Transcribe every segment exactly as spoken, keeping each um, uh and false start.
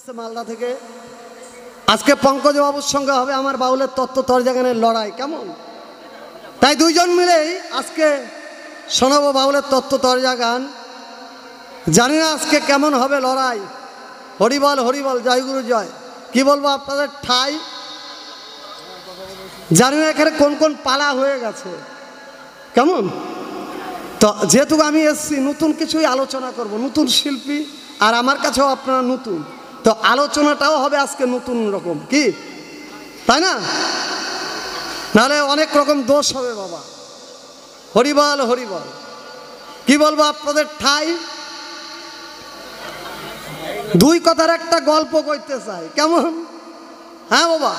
এসছে মালদা থেকে। আজকে পঙ্কজবাবুর সঙ্গে হবে আমার বাউলের তত্ত্ব তরজাগানের লড়াই, কেমন? তাই দুইজন মিলেই আজকে শোনাবো বাউলের তত্ত্ব তরজাগান। জানি না আজকে কেমন হবে লড়াই। হরিবল হরিবল, জয় গুরু জয়। কি বলবো আপনাদের ঠাই, জানি না এখানে কোন কোন পালা হয়ে গেছে, কেমন? তো যেহেতু আমি এসছি নতুন কিছুই আলোচনা করব, নতুন শিল্পী, আর আমার কাছেও আপনারা নতুন, তো আলোচনাটাও হবে আজকে নতুন রকম, কি তাই না? নাহলে অনেক রকম দোষ হবে বাবা। হরিবল হরিবল, কি বলবো আপনাদের ঠাই। দুই কথার একটা গল্প কইতে চাই, কেমন? হ্যাঁ বাবা,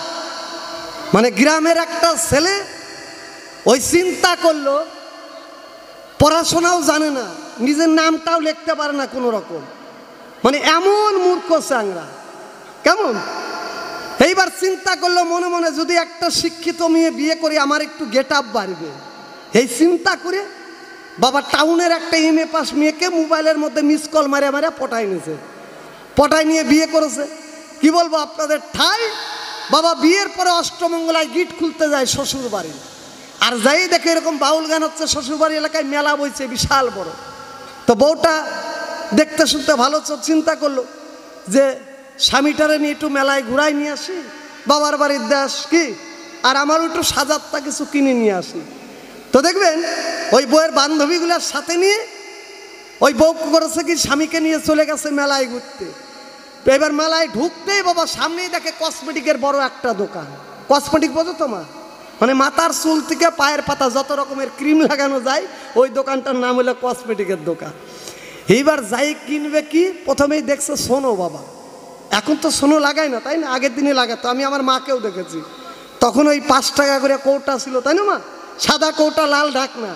মানে গ্রামের একটা ছেলে ওই চিন্তা করলো, পড়াশোনাও জানে না, নিজের নামটাও লিখতে পারে না কোনো রকম, মানে এমন মূর্খ চাংরা, কেমন? এইবার চিন্তা করলো মনে মনে, যদি একটা শিক্ষিত মেয়ে বিয়ে করি আমার একটু গেট আপ বাড়বে। এই চিন্তা করে বাবা টাউনের একটা এম এ পাস মেয়েকে মোবাইলের মধ্যে মিস কল মারে মারে পটাই নিয়েছে, পটাই নিয়ে বিয়ে করেছে। কি বলবো আপনাদের ঠাই বাবা। বিয়ের পরে অষ্টমঙ্গলায় গিট খুলতে যায় শ্বশুর বাড়ি, আর যাই দেখে এরকম বাউল গান হচ্ছে, শ্বশুরবাড়ি এলাকায় মেলা বইছে বিশাল বড়। তো বউটা দেখতে শুনতে ভালো, চিন্তা করলো যে স্বামীটারে নিয়ে একটু মেলায় ঘুরাই নিয়ে আসি, বাবার বাড়ির দাস কি, আর আমারও একটু সাজাতটা কিছু কিনে নিয়ে আসি। তো দেখবেন ওই বউয়ের বান্ধবীগুলার সাথে নিয়ে ওই বউ করেছে কি, স্বামীকে নিয়ে চলে গেছে মেলায় ঘুরতে। এবার মেলায় ঢুকতেই বাবা সামনেই দেখে কসমেটিকের বড় একটা দোকান। কসমেটিক বোঝো তোমার, মানে মাথার চুল থেকে পায়ের পাতা যত রকমের ক্রিম লাগানো যায়, ওই দোকানটার নাম হলো কসমেটিকের দোকান। এইবার যাই কিনবে কি, প্রথমেই দেখছে সোনো বাবা। এখন তো সোনো লাগাই না, তাই না? আগের দিনে লাগাতো, আমি আমার মাকেও দেখেছি। তখন ওই পাঁচ টাকা করে কৌটা ছিল, তাই না মা? সাদা কৌটা, লাল ঢাকনা।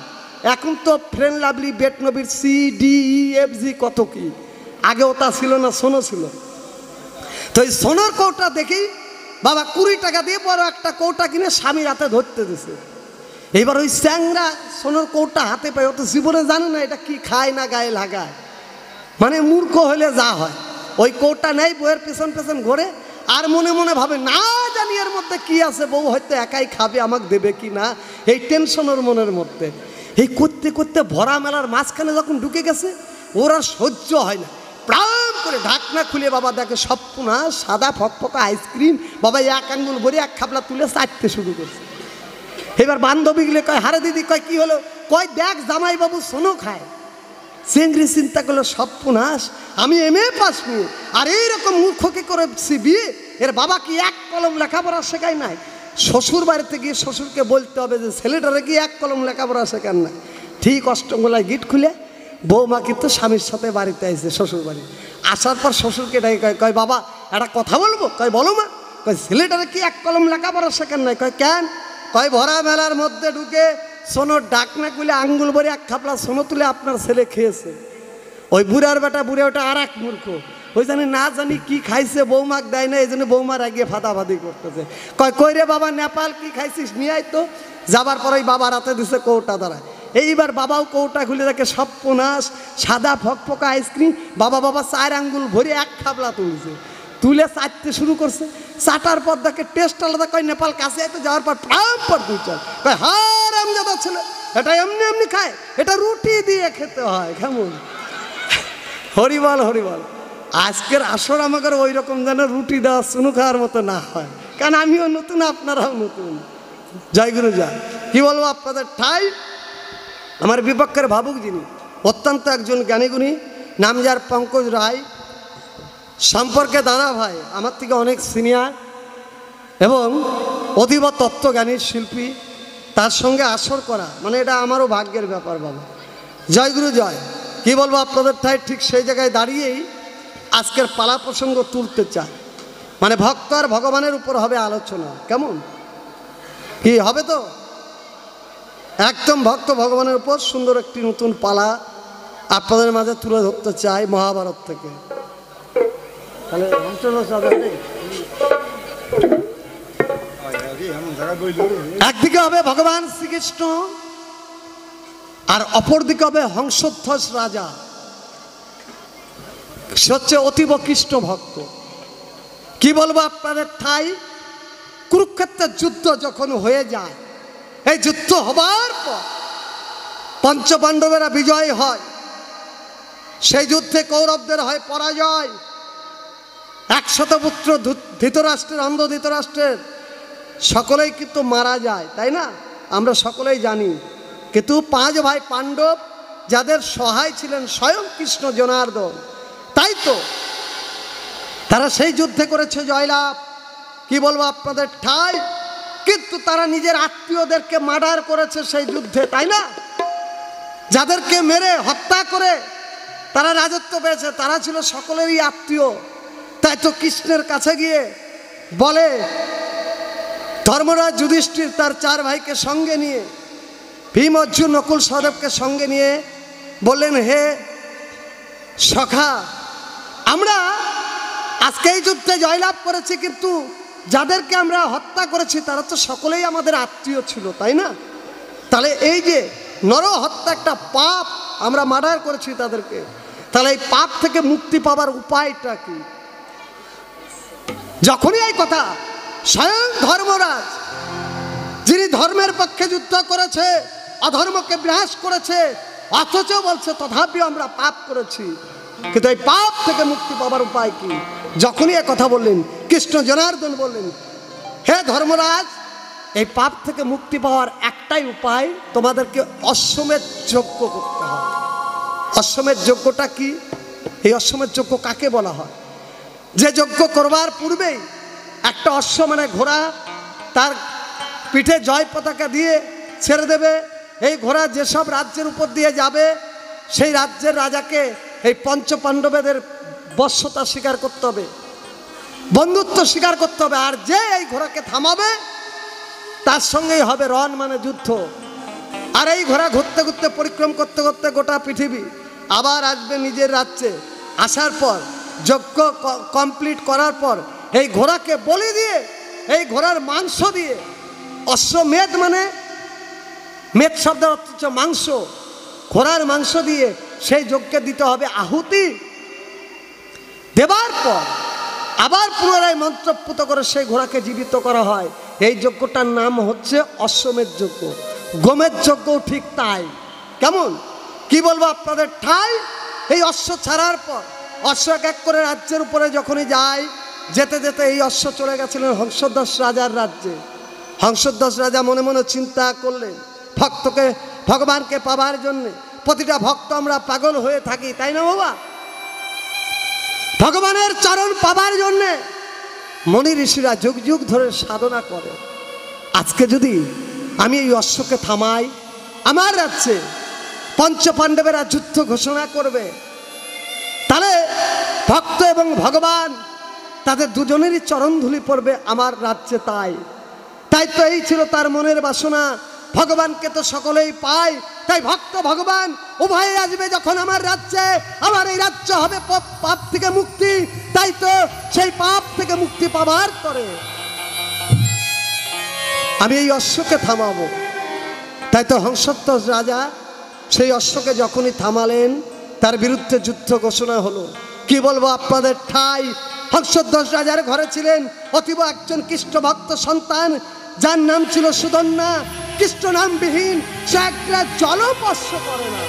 এখন তো ফ্রেন্ড লাভলি, বেট নবীর, C D E F G কত কি। আগেও তা ছিল না, সোনো ছিল। তো এই সোনোর কৌটা দেখি বাবা কুড়ি টাকা দিয়ে বড় একটা কৌটা কিনে স্বামীর হাতে ধরতে দিছে। এইবার ওই স্যাংরা সোনার কৌটা হাতে পায়, অত জীবনে জানে না এটা কি, খায় না গায়ে লাগায়, মানে মূর্খ হলে যা হয়। ওই কৌটা নেই, বউয়ের পেছন পেছন ঘোরে, আর মনে মনে ভাবে না জানি এর মধ্যে কি আছে, বউ হয়তো একাই খাবে, আমাকে দেবে কি না, এই টেনশন ওর মনের মধ্যে। এই করতে করতে ভরা মেলার মাঝখানে যখন ঢুকে গেছে, ওরা সহ্য হয় না, প্রাণ করে ঢাকনা খুলে বাবা দেখে সব পোনা সাদা ফকফকা আইসক্রিম। বাবা এক আঙ্গুল ভরে এক খাবলা তুলে চাটতে শুরু করছে। এবার বান্ধবী গেলে কয়, হারে দিদি। কয় কি হলো? কয় দেখ জামাই বাবু সোনো খায়। চেংড়ি চিন্তা করলো সব পুনাস, আমি এম এ পাস নিয়ে, আর এইরকম মূর্খকে করেছি বিয়ে, এর বাবা কি এক কলম লেখাপড়া শেখায় নাই? শ্বশুর বাড়িতে গিয়ে শ্বশুরকে বলতে হবে যে ছেলেটারে গিয়ে এক কলম লেখাপড়া শেখান না। ঠিক অষ্টমঙ্গলায় গিট খুলে বৌমা কিন্তু স্বামীর সাথে বাড়িতে আইছে শ্বশুর বাড়ি। আসার পর শ্বশুরকে ডাকে, কয় কয় বাবা একটা কথা বলবো। কয় বলো মা। কয় ছেলেটারে কি এক কলম লেখাপড়া শেখান নাই? কয় কেন? কয় ভরা মেলার মধ্যে ঢুকে সোনোর ডাকনা খুলে আঙ্গুল ভরে এক খাপলা সোনো তুলে আপনার ছেলে খেয়েছে। ওই বুড়ার বেটা, বুড়ে ওটা আর এক মূর্খ, ওই জানি না জানি কি খাইছে, বৌমাক দেয় না, এই জন্য বৌমার আগিয়ে ফাঁদাফাঁদি করতেছে। কয় কই রে বাবা নেপাল, কি খাইছিস নিয়ে আয় তো। যাবার পর ওই বাবার হাতে দিছে কৌটা দ্বারা। এইবার বাবাও কৌটা খুলে দেখে সব পোনাস সাদা ফকফকা আইসক্রিম। বাবা বাবা চার আঙ্গুল ভরে এক খাপলা তুলছে, তুলে চাটতে শুরু করছে। চাটার পর দেখে টেস্ট আলাদা। কয় নেপাল কাছে এত যাওয়ার পর প্রাম পর দুই চাল। কয় হার আম যাদা ছিল, এটা এমনি এমনি খায়, এটা রুটি দিয়ে খেতে হয়, কেমন? হরিবল হরিবল। আজকের আসর আমাকে ওই রকম যেন রুটি দেওয়া শুনু খাওয়ার মতো না হয়, কারণ আমিও নতুন, আপনারাও নতুন। জয় গুরু জয়। কি বলবো আপনাদের ঠাই। আমার বিপক্ষের ভাবুক যিনি, অত্যন্ত একজন জ্ঞানীগুণী, নাম যার পঙ্কজ রায়, সম্পর্কে দাদা ভাই, আমার থেকে অনেক সিনিয়র এবং অতীব তত্ত্বজ্ঞানীর শিল্পী। তার সঙ্গে আসর করা মানে এটা আমারও ভাগ্যের ব্যাপার বাবা। জয় গুরু জয়। কী বলবো আপনাদের তাই ঠিক সেই জায়গায় দাঁড়িয়েই আজকের পালা প্রসঙ্গ তুলতে চায়, মানে ভক্ত আর ভগবানের উপর হবে আলোচনা, কেমন কি হবে? তো একদম ভক্ত ভগবানের উপর সুন্দর একটি নতুন পালা আপনাদের মাঝে তুলে ধরতে চাই মহাভারত থেকে। তাহলে একদিকে হবে ভগবান শ্রীকৃষ্ণ, আর অপরদিকে হবে হংসধ্বজ রাজা, সে হচ্ছে অতীব কৃষ্ণ ভক্ত। কি বলবো আপনাদের ঠাই, কুরুক্ষেত্রের যুদ্ধ যখন হয়ে যায়, এই যুদ্ধ হবার পর পঞ্চপাণ্ডবেরা বিজয় হয়, সেই যুদ্ধে কৌরবদের হয় পরাজয়। একশত পুত্র ধৃতরাষ্ট্রের অন্ধ ধৃতরাষ্ট্রের সকলেই কিন্তু মারা যায়, তাই না? আমরা সকলেই জানি। কিন্তু পাঁচ ভাই পাণ্ডব যাদের সহায় ছিলেন স্বয়ং কৃষ্ণ জনার্দন, তাই তো তারা সেই যুদ্ধে করেছে জয়লাভ। কি বলবো আপনাদের ঠাই, কিন্তু তারা নিজের আত্মীয়দেরকে মার্ডার করেছে সেই যুদ্ধে, তাই না? যাদেরকে মেরে হত্যা করে তারা রাজত্ব পেয়েছে, তারা ছিল সকলেরই আত্মীয়। তাই তো কৃষ্ণের কাছে গিয়ে বলে ধর্মরাজ যুধিষ্ঠির তার চার ভাইকে সঙ্গে নিয়ে, ভীম অর্জুন নকুল সহদেবকে সঙ্গে নিয়ে বললেন, হে সখা, আমরা আজকে এই যুদ্ধে জয়লাভ করেছি, কিন্তু যাদেরকে আমরা হত্যা করেছি তারা তো সকলেই আমাদের আত্মীয় ছিল, তাই না? তাহলে এই যে নরহত্যা একটা পাপ, আমরা মার্ডার করেছি তাদেরকে, তাহলে এই পাপ থেকে মুক্তি পাওয়ার উপায়টা কি? যখনই এই কথা স্বয়ং ধর্মরাজ, যিনি ধর্মের পক্ষে যুদ্ধ করেছে, অধর্মকে বিনাশ করেছে, অথচ বলছে তথাপি আমরা পাপ করেছি, কিন্তু এই পাপ থেকে মুক্তি পাওয়ার উপায় কি? যখনই এই কথা বললেন কৃষ্ণ জনার্দন বললেন, হে ধর্মরাজ, এই পাপ থেকে মুক্তি পাওয়ার একটাই উপায়, তোমাদেরকে অশ্বমেধ যজ্ঞ করতে হয়। অশ্বমেধ যজ্ঞটা কি? এই অশ্বমেধ যজ্ঞ কাকে বলা হয়? যে যজ্ঞ করবার পূর্বেই একটা অশ্ব মানে ঘোড়া, তার পিঠে জয় পতাকা দিয়ে ছেড়ে দেবে। এই ঘোড়া যেসব রাজ্যের উপর দিয়ে যাবে সেই রাজ্যের রাজাকে এই পঞ্চপাণ্ডবেদের বশ্যতা স্বীকার করতে হবে, বন্ধুত্ব স্বীকার করতে হবে। আর যে এই ঘোড়াকে থামাবে তার সঙ্গেই হবে রণ মানে যুদ্ধ। আর এই ঘোড়া ঘুরতে ঘুরতে পরিক্রম করতে করতে গোটা পৃথিবী আবার আসবে নিজের রাজ্যে। আসার পর যজ্ঞ কমপ্লিট করার পর এই ঘোড়াকে বলি দিয়ে, এই ঘোড়ার মাংস দিয়ে, অশ্বমেধ মানে মেদ শব্দের অর্থ হচ্ছে মাংস, ঘোড়ার মাংস দিয়ে সেই যজ্ঞে দিতে হবে আহুতি। দেবার পর আবার পুনরায় মন্ত্রপুত করে সেই ঘোড়াকে জীবিত করা হয়। এই যজ্ঞটার নাম হচ্ছে অশ্বমেধ যজ্ঞ। গোমের যজ্ঞ ঠিক তাই। কেমন? কি বলবো আপনাদের ঠাই, এই অশ্ব ছাড়ার পর অশ্ব এক এক করে রাজ্যের উপরে যখনই যায়, যেতে যেতে এই অশ্ব চলে গেছিলেন হংসোদ্দশ রাজার রাজ্যে। হংসোদ্দশ রাজা মনে মনে চিন্তা করলেন, ভক্তকে ভগবানকে পাবার জন্যে প্রতিটা ভক্ত আমরা পাগল হয়ে থাকি, তাই না বাবা? ভগবানের চরণ পাবার জন্যে মনি ঋষিরা যুগ যুগ ধরে সাধনা করে। আজকে যদি আমি এই অশ্বকে থামাই, আমার রাজ্যে পঞ্চপাণ্ডবেরা যুদ্ধ ঘোষণা করবে, তাহলে ভক্ত এবং ভগবান তাদের দুজনেরই চরণধুলি পড়বে আমার রাজ্যে। তাই তাই তো এই ছিল তার মনের বাসনা। ভগবানকে তো সকলেই পায়, তাই ভক্ত ভগবান উভয়ে আসবে যখন আমার রাজ্যে, আমার এই রাজ্য হবে পাপ থেকে মুক্তি। তাই তো সেই পাপ থেকে মুক্তি পাবার পরে আমি এই অশ্বকে থামাবো। তাই তো হংসোদ্দশ রাজা সেই অশ্বকে যখনই থামালেন, তার বিরুদ্ধে যুদ্ধ ঘোষণা হলো। কি বলবো আপনাদের ঠাই, হংসোদ্দশ রাজার ঘরে ছিলেন অতীব একজন কৃষ্ণ ভক্ত সন্তান, যার নাম ছিল সুদন্যা। কৃষ্ণ নামবিহীন সে একটা জলস্পর্শ করে না।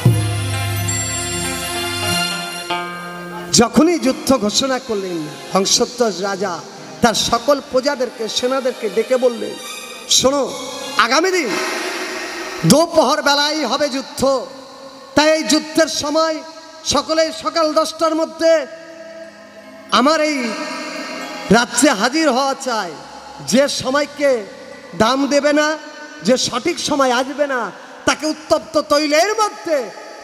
যখনই যুদ্ধ ঘোষণা করলেন হংসোদ্দশ রাজা, তার সকল প্রজাদেরকে সেনাদেরকে ডেকে বললেন, শোনো, আগামী দিন দুপুর বেলায় হবে যুদ্ধ, তাই এই যুদ্ধের সময় সকলেই সকাল দশটার মধ্যে আমার এই রাজ্যে হাজির হওয়া চাই। যে সময়কে দাম দেবে না, যে সঠিক সময় আসবে না, তাকে উত্তপ্ত তৈলের মধ্যে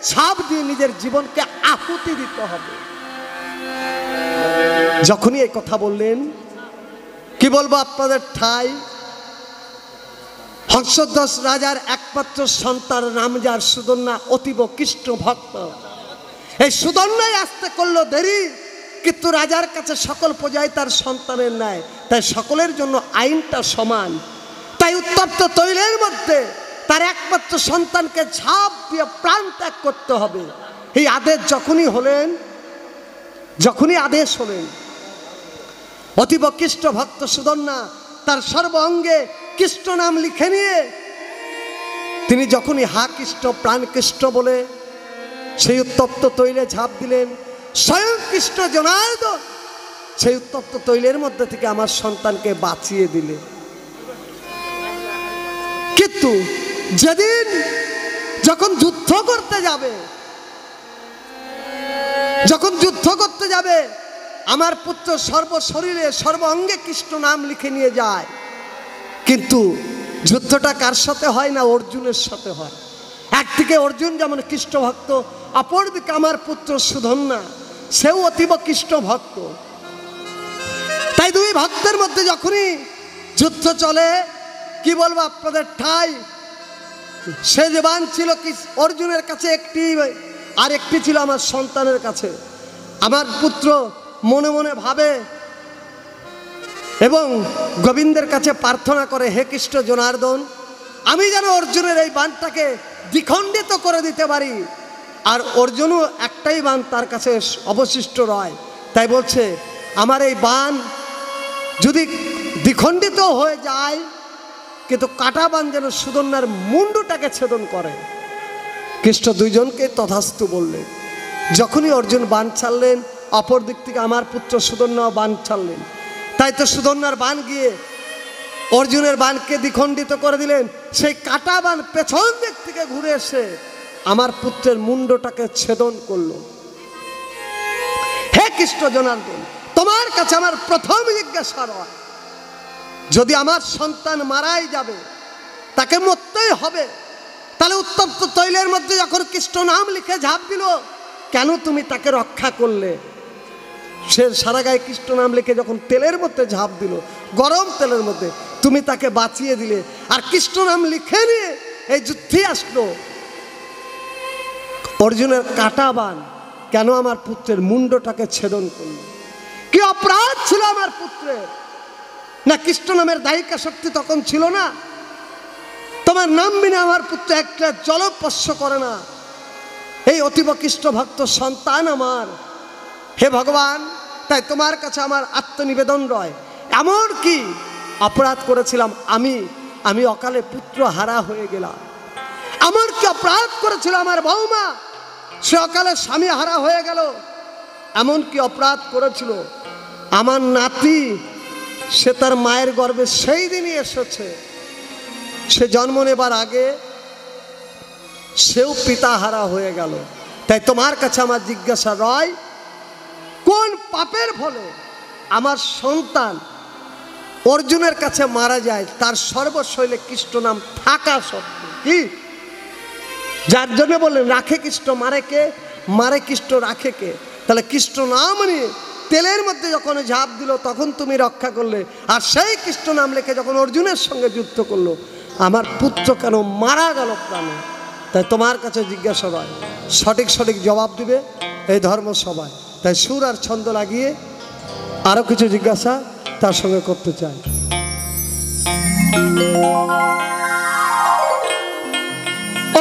ছাপ দিয়ে নিজের জীবনকে আহুতি দিতে হবে। যখনই এই কথা বললেন, কি বলবো আপনাদের ঠাই, হংসোদ্দশ রাজার একমাত্র সন্তান নাম যার সুদন্যা, অতীব কৃষ্ণ ভক্ত, এই সুদন্যাই আসতে করলো দেরি। কিন্তু রাজার কাছে সকল প্রজাই তার সন্তানের ন্যায়, তাই সকলের জন্য আইনটা সমান। তাই উত্তপ্ত তৈলের মধ্যে তার একমাত্র সন্তানকে ঝাঁপ দিয়ে প্রাণ ত্যাগ করতে হবে। এই আদেশ যখনই হলেন, যখনই আদেশ হলেন অতীব কৃষ্ট ভক্ত সুদন্যা তার সর্ব অঙ্গে কৃষ্ট নাম লিখে নিয়ে তিনি যখনই হা কৃষ্ট প্রাণ কৃষ্ট বলে সেই উত্তপ্ত তৈলে ঝাঁপ দিলেন, স্বয়ং কৃষ্ট জনার্দন সেই উত্তপ্ত তৈলের মধ্যে থেকে আমার সন্তানকে বাঁচিয়ে দিলে। কিন্তু যেদিন যখন যুদ্ধ করতে যাবে যখন যুদ্ধ করতে যাবে আমার পুত্র সর্ব শরীরে সর্ব অঙ্গে কৃষ্ণ নাম লিখে নিয়ে যায়, কিন্তু যুদ্ধটা কার সাথে হয় না, অর্জুনের সাথে হয়। একদিকে অর্জুন যেমন কৃষ্ণ ভক্ত, অপরদিকে আমার পুত্র সুধন্যা সেও অতীব কৃষ্ণ ভক্ত। তাই দুই ভক্তের মধ্যে যখনই যুদ্ধ চলে, কি বলবো আপনাদের ঠাই, সে জবান ছিল অর্জুনের কাছে একটি, আর একটি ছিল আমার সন্তানের কাছে। আমার পুত্র মনে মনে ভাবে এবং গোবিন্দের কাছে প্রার্থনা করে, হে কৃষ্ণ জনার্দন, আমি যেন অর্জুনের এই বাণটাকে দ্বিখণ্ডিত করে দিতে পারি। আর অর্জুনও একটাই বাণ তার কাছে অবশিষ্ট রয়, তাই বলছে আমার এই বাণ যদি দ্বিখণ্ডিত হয়ে যায়, কিন্তু কাটা বাণ যেন সুদন্যার মুন্ডটাকে ছেদন করে। কৃষ্ণ দুইজনকে তথাস্তু বললেন। যখনই অর্জুন বাণ ছাড়লেন, অপর দিক থেকে আমার পুত্র সুদন্যাও বাণ ছাড়লেন। তাই তো সুদন্যার বাণ গিয়ে অর্জুনের বাণকে দ্বিখণ্ডিত করে দিলেন, সেই কাটা বাণ পেছন দিক থেকে ঘুরে এসে আমার পুত্রের মুন্ডটাকে ছেদন করল। হে কৃষ্ণ জনার্দন, তোমার কাছে আমার প্রথম জিজ্ঞাসা রয়, যদি আমার সন্তান মারাই যাবে, তাকে মরতেই হবে, তাহলে উত্তপ্ত তৈলের মধ্যে যখন কৃষ্ণ নাম লিখে ঝাঁপ দিল, কেন তুমি তাকে রক্ষা করলে? সে সারা গায়ে কৃষ্ণ নাম লিখে যখন তেলের মধ্যে ঝাঁপ দিল, গরম তেলের মধ্যে, তুমি তাকে বাঁচিয়ে দিলে, আর কৃষ্ণ নাম লিখে নিয়ে এই যুদ্ধে আসলো। অর্জুনের কাটা বান কেন আমার পুত্রের মুন্ডটাকে ছেদন করল? কি অপরাধ ছিল আমার পুত্রের? না কৃষ্ণ নামের দায়িকা শক্তি তখন ছিল না? তোমার নাম বিনা আমার পুত্র একটা জলস্পর্শ করে না, এই অতীব কৃষ্ণ ভক্ত সন্তান আমার। হে ভগবান, তাই তোমার কাছে আমার আত্মনিবেদন রয়, এমন কি অপরাধ করেছিলাম আমি আমি অকালে পুত্র হারা হয়ে গেলাম? এমন কি অপরাধ করেছিল আমার বৌমা, সে অকালে স্বামী হারা হয়ে গেল? এমন কি অপরাধ করেছিল আমার নাতি, সে তার মায়ের গর্ভে সেই দিনই এসেছে, সে জন্ম নেবার আগে সেও পিতা হারা হয়ে গেল। তাই তোমার কাছে আমার জিজ্ঞাসা রয়, কোন পাপের ফলে আমার সন্তান অর্জুনের কাছে মারা যায়, তার সর্বশৈলে কৃষ্ণ নাম থাকা সত্ত্বে? কি যার জন্য বললেন রাখে কৃষ্ণ মারে কে, মারে কৃষ্ণ রাখে কে, তাহলে কৃষ্ণ নাম নিয়ে তেলের মধ্যে যখন ঝাঁপ দিল তখন তুমি রক্ষা করলে, আর সেই কৃষ্ণ নাম লিখে যখন অর্জুনের সঙ্গে যুদ্ধ করলো, আমার পুত্র কেন মারা গেল প্রাণে? তাই তোমার কাছে জিজ্ঞাসা রয়, সঠিক সঠিক জবাব দিবে এই ধর্মসভায়। তাই সুর আর ছন্দ লাগিয়ে আরও কিছু জিজ্ঞাসা তার সঙ্গে করতে চাই।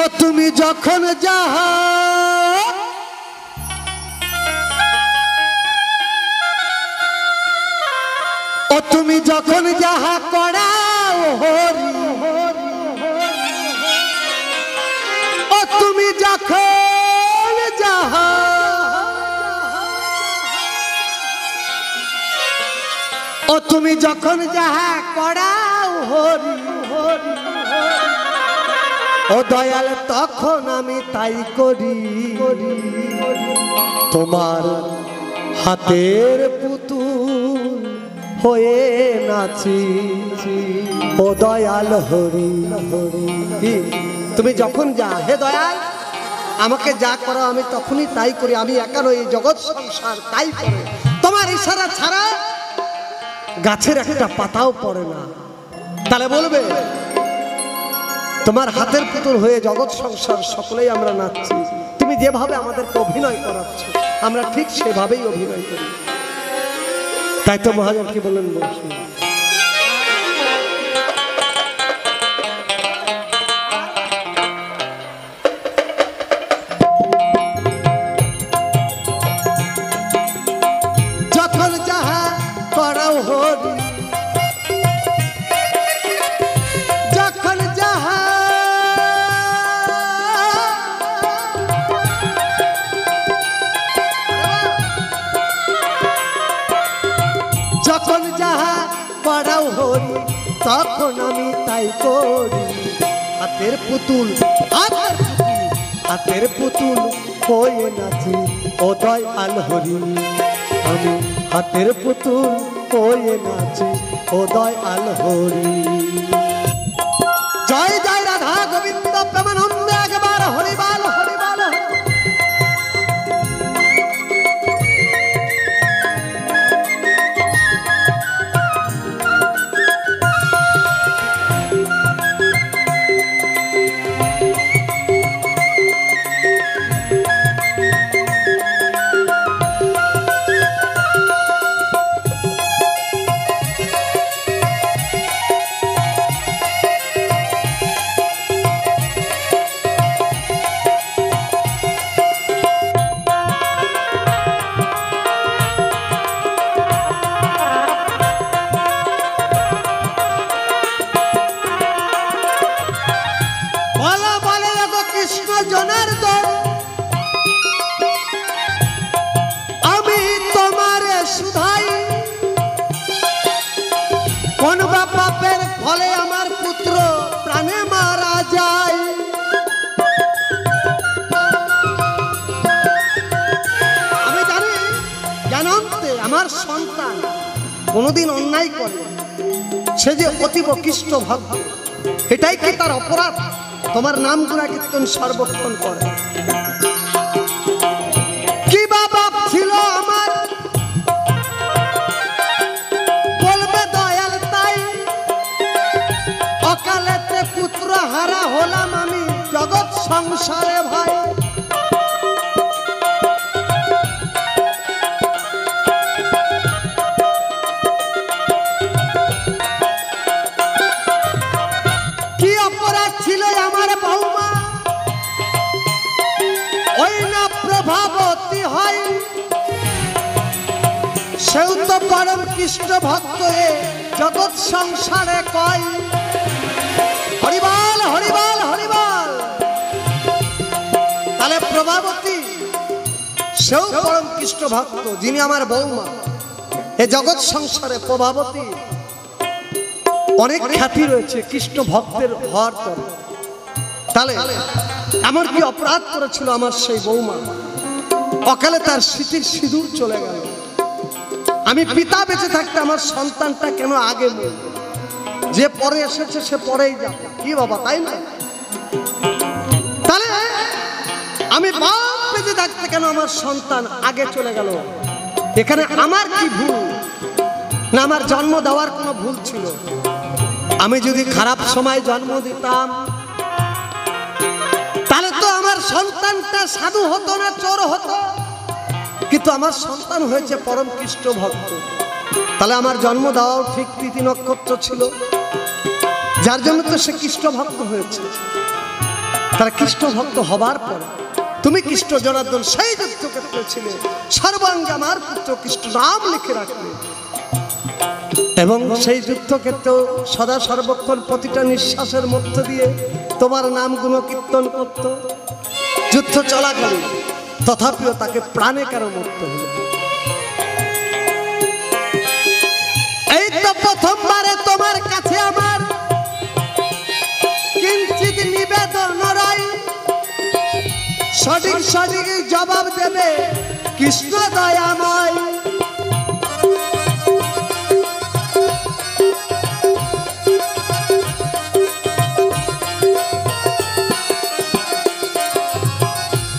ও তুমি যখন যাহা ও তুমি যখন যাহা করাও হরি, ও তুমি যখন যাহা ও তুমি যখন যাহা করাও হরি, ও দয়াল তখন আমি তাই করি। তোমার হাতের পুতুল হয়ে নাচি, ও দয়াল হরি হরি। তুমি যখন যা, হে দয়াল, আমাকে যা করো আমি তখনই তাই করি। আমি একা নই, জগৎ সংসার তাই করে। তোমার ইশারা ছাড়া গাছের একটা পাতাও পড়ে না। তাহলে বলবে তোমার হাতের পুতুল হয়ে জগৎ সংসার সকলেই আমরা নাচছি। তুমি যেভাবে আমাদেরকে অভিনয় করাচ্ছ, আমরা ঠিক সেভাবেই অভিনয় করি। তাই তো মহাজন কি বললেন, যখন যাহা করাও তখন আমি তাই করি। হাতের পুতুল হাতের পুতুল হাতের পুতুল হয়ে নাচি উদয় আল হরি। আমি হাতের পুতুল হয়ে নাচি উদয় আল হরি। জয় জয় রাধা গোবিন্দ প্রেমানন্দ একবার হরিবাল হরিবাল। কোনদিন অন্যায় করবে সে যে অতীব কৃষ্ট ভক্ত, এটাই কি তার অপরাধ? তোমার নাম গুণা কীর্তন সর্বক্ষণ করে। কি বাবা ছিল আমার বলবে দয়াল, তাই অকালেতে পুত্র হারা হলাম আমি জগৎ সংসারে ভাই। সেও তো পরম কৃষ্ণ ভক্ত এ জগৎ সংসারে কয়। হরিবল হরিবল হরিবল। তাহলে প্রভাবতী সেও পরম কৃষ্ণ ভক্ত, যিনি আমার বৌমা এ জগৎ সংসারে প্রভাবতী। অনেক খ্যাতি রয়েছে কৃষ্ণ ভক্তের হওয়ার পরে। তাহলে এমন কি অপরাধ করেছিল আমার সেই বৌমা? অকালে তার স্মৃতির সিঁদুর চলে গেল। আমি পিতা বেঁচে থাকতে আমার সন্তানটা কেন আগে মরবে? যে পরে এসেছে সে পরেই যাবে, কি বাবা তাই না? তাহলে আমি বাপ বেঁচে থাকতে কেন আমার সন্তান আগে চলে গেল? এখানে আমার কি ভুল? না আমার জন্ম দেওয়ার কোনো ভুল ছিল? আমি যদি খারাপ সময় জন্ম দিতাম তাহলে তো আমার সন্তানটা সাধু হতো না, চোর হতো। কিন্তু আমার সন্তান হয়েছে পরম কৃষ্ণ ভক্ত। তাহলে আমার জন্ম দেওয়াও ঠিক তিথি নক্ষত্র ছিল, যার জন্য তো সে কৃষ্ণ ভক্ত হয়েছে। তারা কৃষ্ণ ভক্ত হবার পরে তুমি কৃষ্ণ জনার্দন সেই যুদ্ধক্ষেত্রে ছিলে, সর্বাঙ্গে আমার পুত্র কৃষ্ণ নাম লিখে রাখলে। এবং সেই যুদ্ধক্ষেত্রেও সদা সর্বক্ষণ প্রতিটা নিঃশ্বাসের মধ্য দিয়ে তোমার নাম গুণ কীর্তন করত যুদ্ধ চলাকালীন। তথাপিও তাকে প্রাণে কেন মরতে হল? এই তো প্রথমবারে তোমার কাছে আমার কিঞ্চিত নিবেদন রই, সঠিক সঠিক জবাব দেবে কৃষ্ণ দয়াময়।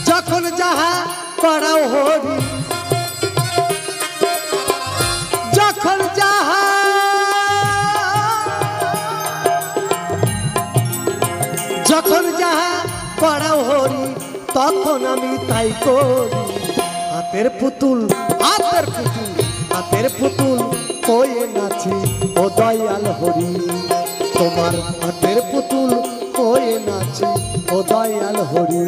যখন যাহা যখন যাহা করাও হরি, তখন আমি তাই করি। হাতের পুতুল হাতের পুতুল হাতের পুতুল হয়ে নাচি ও দয়াল হরি। তোমার হাতের পুতুল হয়ে নাচি ও দয়াল হরি।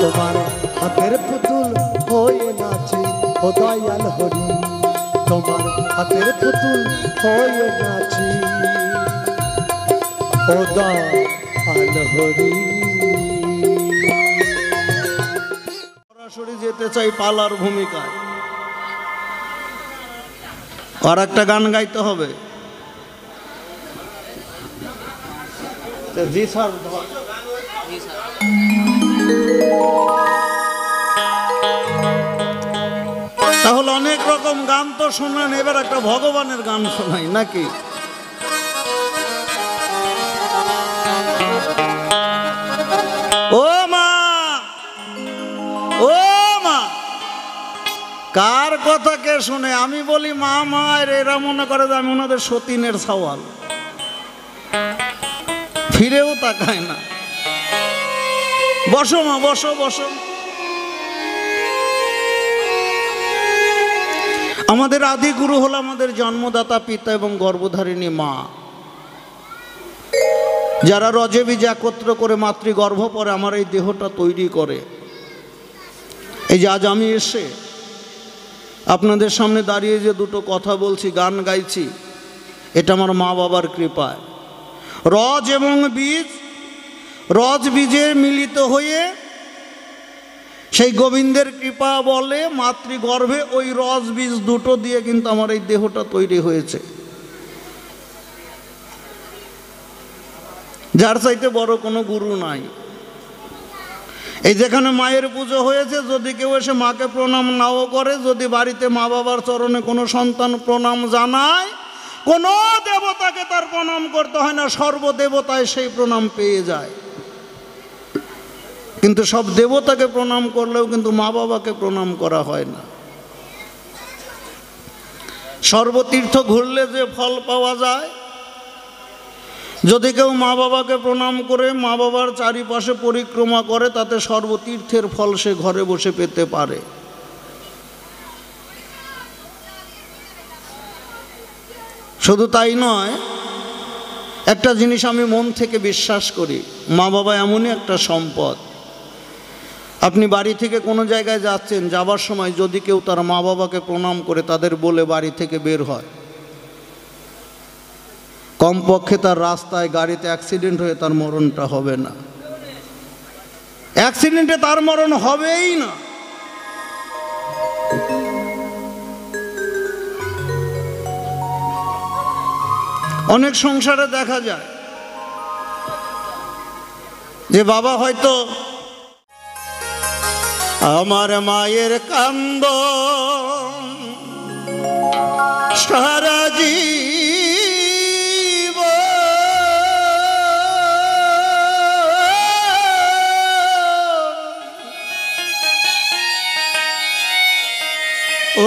তোমার হাতের পুতুল হয়ে নাচি ও দয়াল হরি। তোমার হাতের পুতুল হয়ে নাচি ও দয়াল হরি। সরাসরি যেতে চাই পালার ভূমিকায়। আর একটা গান গাইতে হবে। জি স্যার তাহলে অনেক রকম গান তো শোনান, এবার একটা ভগবানের গান শোনাই নাকি? ও মা, ও মা, কার কথা কে শুনে? আমি বলি মা মা, এরা মনে করে যে আমি ওনাদের সতীনের সওয়াল, ফিরেও তাকায় না। বসো মা, বসো বসো। আমাদের আদি গুরু হল আমাদের জন্মদাতা পিতা এবং গর্ভধারিণী মা, যারা রজে বীজ একত্র করে মাতৃগর্ভ পরে আমার এই দেহটা তৈরি করে। এই যে আজ আমি এসে আপনাদের সামনে দাঁড়িয়ে যে দুটো কথা বলছি, গান গাইছি, এটা আমার মা বাবার কৃপায়। রজ এবং বীজ, রজ বীজে মিলিত হয়ে সেই গোবিন্দের কৃপা বলে মাতৃগর্ভে ওই রজ বীজ দুটো দিয়ে কিন্তু আমার এই দেহটা তৈরি হয়েছে। যার চাইতে বড় কোনো গুরু নাই। এই যেখানে মায়ের পুজো হয়েছে, যদি কেউ এসে মাকে প্রণাম নাও করে, যদি বাড়িতে মা বাবার চরণে কোনো সন্তান প্রণাম জানায়, কোনো দেবতাকে তার প্রণাম করতে হয় না, সর্বদেবতায় সেই প্রণাম পেয়ে যায়। কিন্তু সব দেবতাকে প্রণাম করলেও কিন্তু মা বাবাকে প্রণাম করা হয় না। সর্বতীর্থ ঘুরলে যে ফল পাওয়া যায়, যদি কেউ মা বাবাকে প্রণাম করে মা বাবার চারিপাশে পরিক্রমা করে, তাতে সর্বতীর্থের ফল সে ঘরে বসে পেতে পারে। শুধু তাই নয়, একটা জিনিস আমি মন থেকে বিশ্বাস করি, মা বাবা এমনই একটা সম্পদ। আপনি বাড়ি থেকে কোনো জায়গায় যাচ্ছেন, যাবার সময় যদি কেউ তার মা বাবাকে প্রণাম করে তাদের বলে বাড়ি থেকে বের হয়, কমপক্ষে তার রাস্তায় গাড়িতে অ্যাক্সিডেন্ট হয়ে তার মরণটা হবে না। অ্যাক্সিডেন্টে তার মরণ হবেই না। অনেক সংসারে দেখা যায় যে বাবা হয়তো আমার মায়ের কান্দ সারা জীব,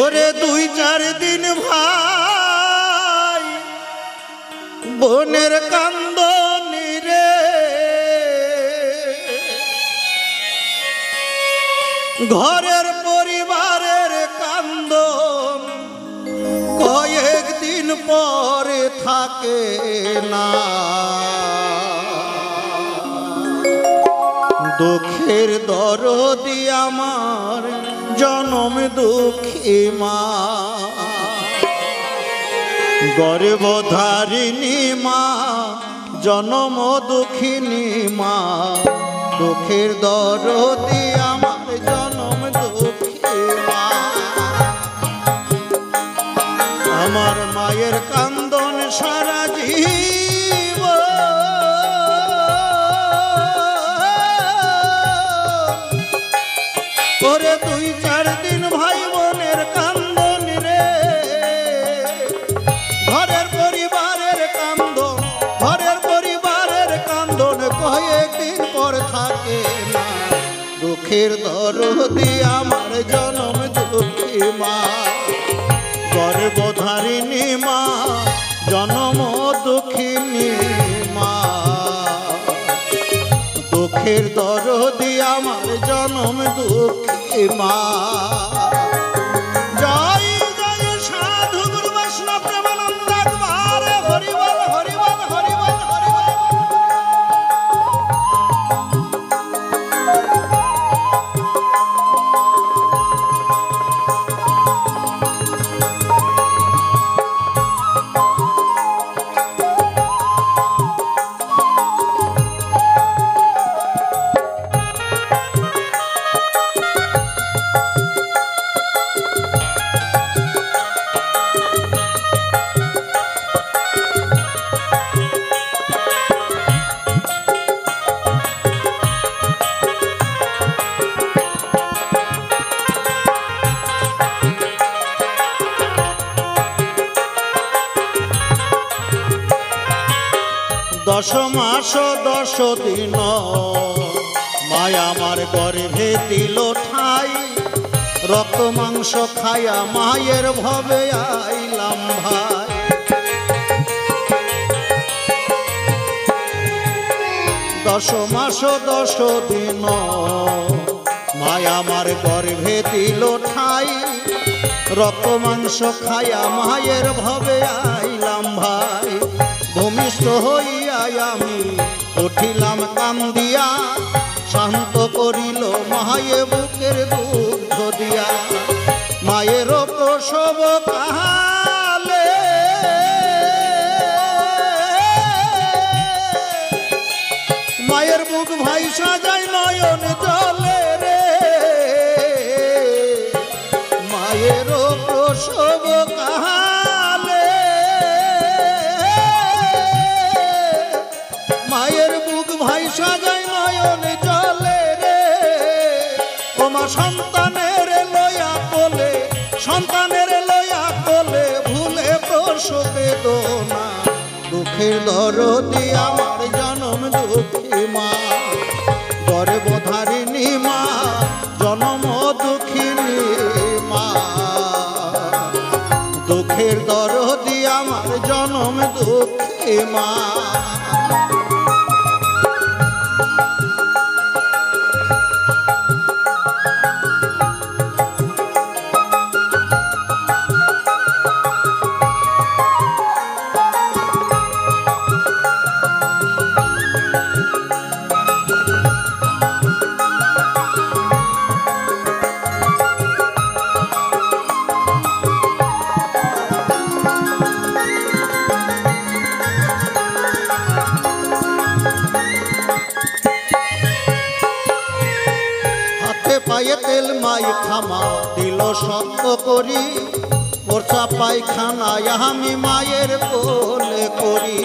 ওরে দুই চার দিন ভাই বোনের কান্দ নিরে ঘরের পরিবারের কান্দন কয়েকদিন পরে থাকে না, দুঃখের দরদি আমার জনম দুঃখী মা, গর্ভধারিণী মা, জনম দুঃখিনী মা, দুঃখের দরদি আমার জনম দুঃখী মা, আমার মায়ের কান্দন সারা জীব, ওরে দুই চার দিন ভাই বোনের কান্দন রে ঘরের পরিবারের কান্দন, ঘরের পরিবারের কান্দন কয়েকদিন পর থাকে না, দুঃখের দরদি আমার জনম দুঃখী মা, গর্ভধারিণী মা, জনম দুঃখিনী মা, দুঃখের দরদি আমার জনম দুঃখী মা। দশ মাস দশ দিন মায়া আমার গর্ভে দিল ঠাই, রক্ত মাংস খায়া মায়ের ভবে আইলাম ভাই। দশ মাস দশ দিন মায়া আমার গর্ভে দিল ঠাই, রক্ত মাংস খায়া মায়ের ভবে আইলাম ভাই। ভূমিষ্ঠ হইয়া আমি উঠিলাম কান্দিয়া, শান্ত করিল মায়ে বুকের দুগ্ধ দিয়া। মায়ের প্রসব কালে মায়ের বুক ভাই সাজায় নয়ন জলে রে, মায়ের প্রসব কালে মায়ের বুক ভাই সাজায় নয়ন জলে রে। তোমার সন্তানের লয়া কোলে, সন্তানের লয়া কোলে ভুলে প্রসবে দোনা, দুঃখের দরদি আমার জনম দুঃখী মা। গর্ভধারিণী মা জনম দুঃখিনী মা, দুঃখের দরদি আমার জনম দুঃখী মা। পায়ে তেল মাই খামা দিল শক্ত করি, মোর্চা পায়খানায় আমি মায়ের কোলে করি।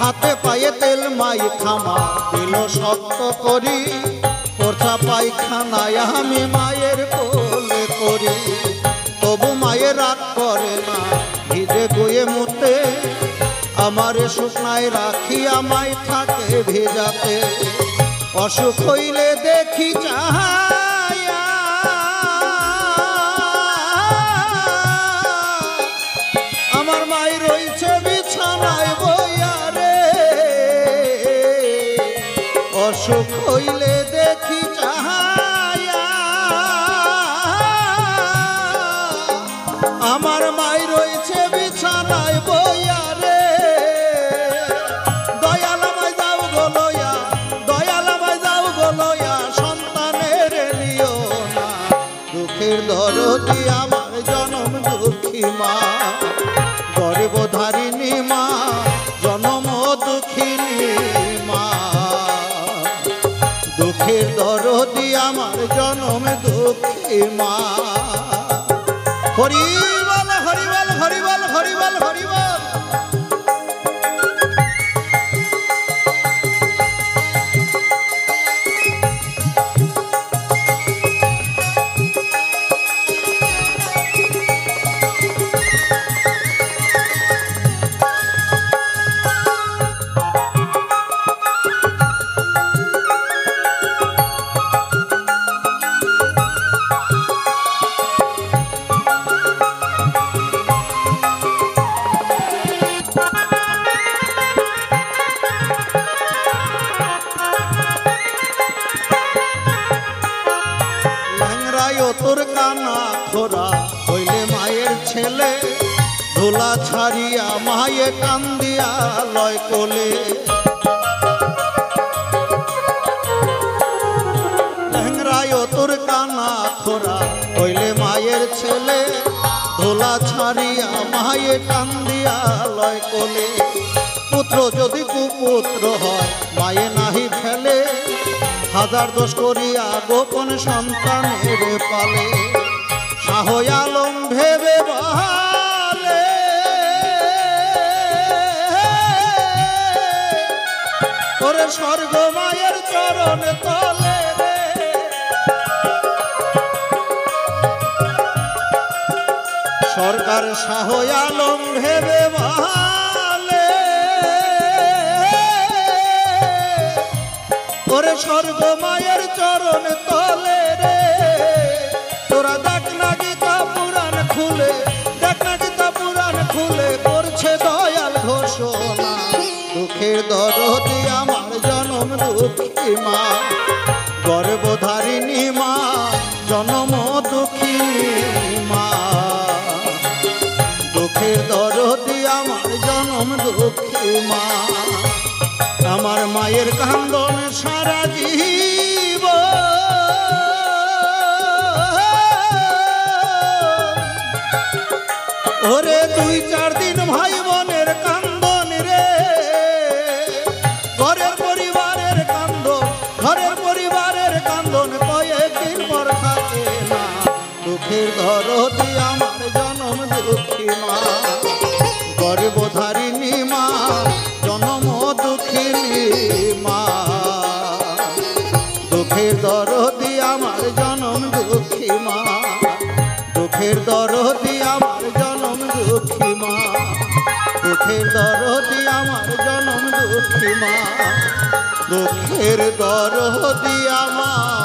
হাতে পায়ে তেল মাই খামা দিল শক্ত করি, মোর্চা পায়খানায় আমি মায়ের কোলে করি। তবু মায়ের রাগ করে না ভিজে গয়ে মুতে, আমার শুকনায় রাখি আমায় থাকে ভেজাতে। অসুখ হইলে দেখি চাহায়া, আমার মাই রইছে বিছানায় বইয়া রে। অসুখ হইলে দেখি চাহায়া, আমার মাই রইছে বিছানায় বইয়া রে। দরদি আমার জনম দুঃখী মা, গর্ভধারিণী মা জনম দুঃখিনী মা, দুঃখের দরদি আমার জনম দুঃখী মা। হরিবল হরিবল হরিবল হরিবল হরিবল। তোর কানা খোরা হইলে মায়ের ছেলে, ধুলা ছাড়িয়া মায়ে কান্দিয়া লয় কোলে। ল্যাংরায় তোর কানা খোরা হইলে মায়ের ছেলে, ধুলা ছাড়িয়া মায়ে কান্দিয়া লয় কোলে। পুত্র যদি কুপুত্র হয় মায়ে নাহি ফেলে, হাজার দোষ করিয়া গোপন সন্তানের পালে। শাহ আলম ভেবে বলে ওরে স্বর্গ মায়ের চরণ তলে রে। সরকার শাহ আলম ভেবে ভালে ওরে স্বর্গ মায়ের চরণ তলে রে তোরা দেখ না গীতা পুরাণ খুলে দেখ না গীতা পুরাণ খুলে করছে দয়াল ঘোষণা দুঃখের দরদি আমার জনম দুঃখী মা গর্ভধারিণী মা জনম দুঃখী মা দুঃখের দরদি আমার জনম দুঃখী মা আমার মায়ের কান্দন সারা জীবন ওরে দুই চার দিন ভাই বোনের কান্দন রে ঘরের পরিবারের কান্দন ঘরের পরিবারের কান্দন কয়েকদিন পর থাকে না দুঃখের ধরতি আমার জনম দুঃখী মা গর্ভধারিণী মা জনম দুঃখিনী মা দুঃখের দরদি আমার জনম দুঃখী মা দুঃখের দরদি আমার জনম দুঃখী মা দুঃখের দরদি আমার জনম দুঃখী মা দুঃখের দরদি আমার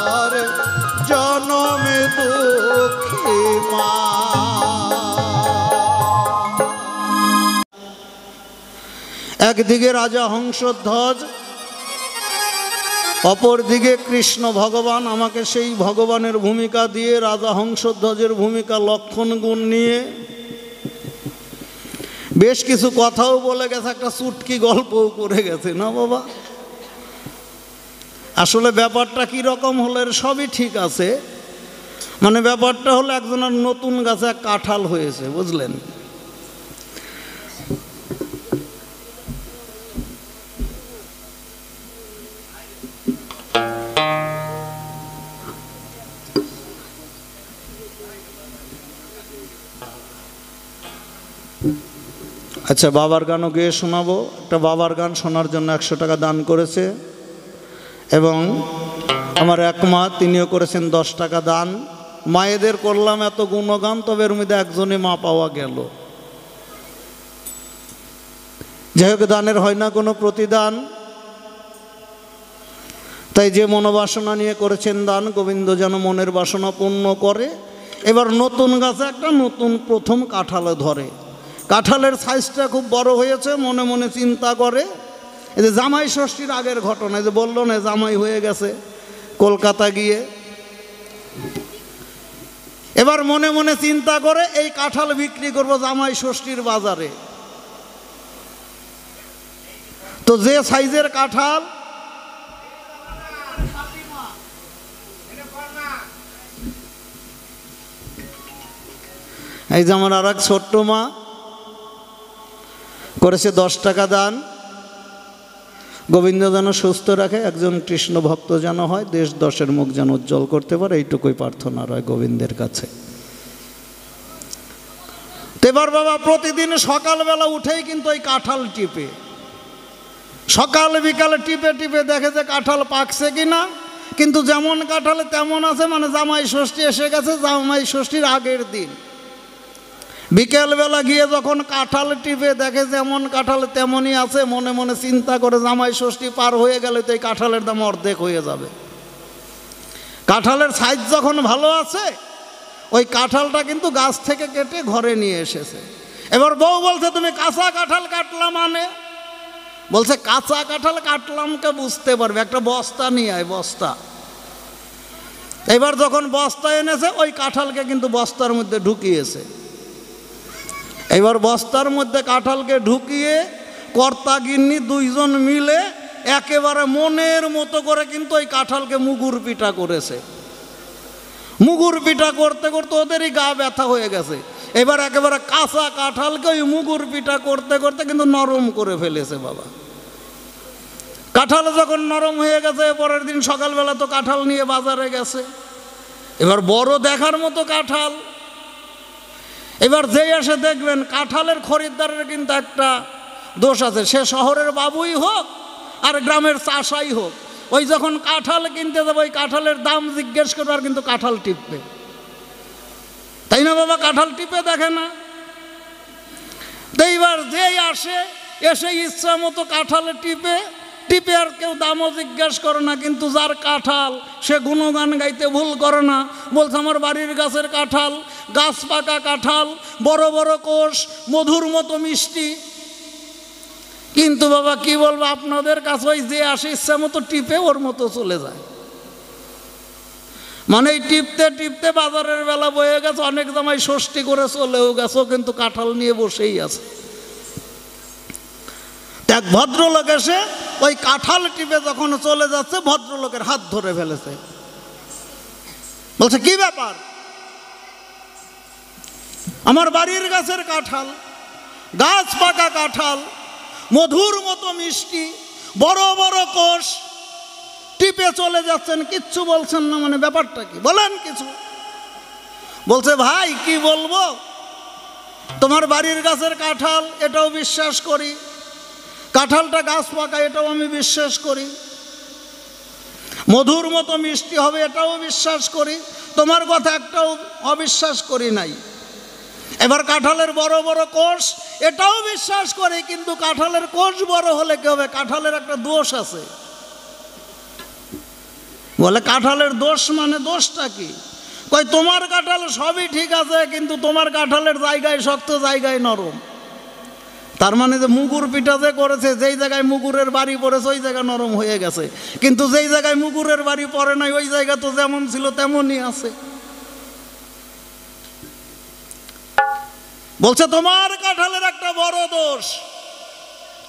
জনম দুঃখী মা। একদিকে রাজা হংসধ্বজ, অপরদিকে কৃষ্ণ ভগবান আমাকে সেই ভগবানের ভূমিকা দিয়ে রাজা হংসধ্বজের ভূমিকা লক্ষণ গুণ নিয়ে বেশ কিছু কথাও বলে গেছে, একটা চুটকি গল্পও করে গেছে না বাবা। আসলে ব্যাপারটা কি রকম হলে সবই ঠিক আছে, মানে ব্যাপারটা হলো একজনের নতুন গাছে কাঁঠাল হয়েছে, বুঝলেন। আচ্ছা, বাবার গানও গেয়ে শোনাবো। একটা বাবার গান শোনার জন্য একশো টাকা দান করেছে এবং আমার এক মা তিনিও করেছেন দশ টাকা দান। মায়েদের করলাম এত গুণগান, তবে এর মধ্যে একজনই মা পাওয়া গেল। যাই হোক, দানের হয় না কোনো প্রতিদান, তাই যে মনোবাসনা নিয়ে করেছেন দান, গোবিন্দ যেন মনের বাসনা পূর্ণ করে। এবার নতুন গাছে একটা নতুন প্রথম কাঁঠাল ধরে, কাঁঠালের সাইজটা খুব বড় হয়েছে, মনে মনে চিন্তা করে। এই যে জামাই ষষ্ঠীর আগের ঘটনা, যে বললো না জামাই হয়ে গেছে কলকাতা গিয়ে, এবার মনে মনে চিন্তা করে এই কাঁঠাল বিক্রি করব জামাই ষষ্ঠীর বাজারে। তো যে সাইজের কাঁঠাল, এই যে আমার আর এক ছোট্ট মা করেছে দশ টাকা দান। গোবিন্দ যেন সুস্থ রাখে, একজন কৃষ্ণ ভক্ত যেন হয়, দেশ দশের মুখ যেন উজ্জ্বল করতে পারে, এইটুকুই প্রার্থনা রয় গোবিন্দের কাছে। তেবার বাবা প্রতিদিন সকালবেলা উঠেই কিন্তু ওই কাঁঠাল টিপে, সকাল বিকালে টিপে টিপে দেখে যে কাঁঠাল পাকছে কিনা, কিন্তু যেমন কাঁঠালে তেমন আছে, মানে জামাই ষষ্ঠী এসে গেছে, জামাই ষষ্ঠীর আগের দিন। বিকেলবেলা গিয়ে যখন কাঁঠাল টিপে দেখে যেমন কাঁঠাল তেমনই আছে, মনে মনে চিন্তা করে জামাই ষষ্ঠী পার হয়ে গেলে তো এই কাঁঠালের দাম অর্ধেক হয়ে যাবে। কাঁঠালের সাইজ যখন ভালো আছে, ওই কাঁঠালটা কিন্তু গাছ থেকে কেটে ঘরে নিয়ে এসেছে। এবার বউ বলছে, তুমি কাঁচা কাঁঠাল কাটলাম মানে? বলছে কাঁচা কাঁঠাল কাটলামকে বুঝতে পারবে, একটা বস্তা নিয়ে আয়, বস্তা। এবার যখন বস্তা এনেছে, ওই কাঁঠালকে কিন্তু বস্তার মধ্যে ঢুকিয়েছে। এবার বস্তার মধ্যে কাঁঠালকে ঢুকিয়ে কর্তা গিন্নি দুইজন মিলে একেবারে মনের মতো করে কিন্তু ওই কাঁঠালকে মুগুর পিঠা করেছে। মুগুর পিঠা করতে করতে ওদেরই গা ব্যথা হয়ে গেছে। এবার একেবারে কাঁচা কাঁঠালকে ওই মুগুর পিঠা করতে করতে কিন্তু নরম করে ফেলেছে বাবা। কাঁঠাল যখন নরম হয়ে গেছে, পরের দিন সকালবেলা তো কাঁঠাল নিয়ে বাজারে গেছে। এবার বড় দেখার মতো কাঁঠাল। এবার যেই এসে দেখবেন, কাঁঠালের খরিদ্দারের কিন্তু একটা দোষ আছে, সে শহরের বাবুই হোক আর গ্রামের চাষাই হোক, ওই যখন কাঁঠাল কিনতে যাবে ওই কাঁঠালের দাম জিজ্ঞেস করবে, আর কিন্তু কাঁঠাল টিপবে, তাই না বাবা? কাঁঠাল টিপে দেখে না। এইবার যেই আসে এসে ইচ্ছা মতো কাঁঠালে টিপে টিপে আর কেউ দামও জিজ্ঞাসা করে না, কিন্তু যার কাঁঠাল সে গুণগান গাইতে ভুল করে না। বলছে আমার বাড়ির গাছের কাঁঠাল, গাছ পাকা কাঁঠাল, বড় বড় কোষ, মধুর মতো মিষ্টি। কিন্তু বাবা কি বলবো, আপনাদের কাছে ওই যে আসে ইচ্ছা মতো টিপে ওর মতো চলে যায়। মানে এই টিপতে টিপতে বাজারের বেলা বয়ে গেছে, অনেক জামাই ষষ্ঠী করে চলেও গেছে, কিন্তু কাঁঠাল নিয়ে বসেই আছে। এক ভদ্রলোক এসে ওই কাঁঠাল টিপে যখন চলে যাচ্ছে, ভদ্রলোকের হাত ধরে ফেলেছে। বলছে কি ব্যাপার, আমার বাড়ির গাছের কাঁঠাল, গাছ পাকা কাঁঠাল, মধুর মতো মিষ্টি, বড় বড় কোষ, টিপে চলে যাচ্ছেন, কিচ্ছু বলছেন না, মানে ব্যাপারটা কি, বলেন কিছু। বলছে ভাই কি বলবো, তোমার বাড়ির গাছের কাঁঠাল এটাও বিশ্বাস করি, কাঁঠালটা গাছ পাকা এটাও আমি বিশ্বাস করি, মধুর মতো মিষ্টি হবে এটাও বিশ্বাস করি, তোমার কথা একটাও অবিশ্বাস করি নাই। এবার কাঁঠালের বড় বড় কোষ এটাও বিশ্বাস করি, কিন্তু কাঁঠালের কোষ বড় হলে কি হবে, কাঁঠালের একটা দোষ আছে। বলে কাঁঠালের দোষ মানে দোষটা কি? কয় তোমার কাঁঠাল সবই ঠিক আছে, কিন্তু তোমার কাঁঠালের জায়গায় শক্ত, জায়গায় নরম। তার মানে যে মুগুর পিঠা যে করেছে, যেই জায়গায় মুগুরের বাড়ি পড়েছে ওই জায়গা নরম হয়ে গেছে, কিন্তু যেই জায়গায় মুগুরের বাড়ি পড়ে নাই ওই জায়গা তো যেমন ছিল তেমনই আছে। বলছে তোমার কাঁঠালের একটা বড় দোষ,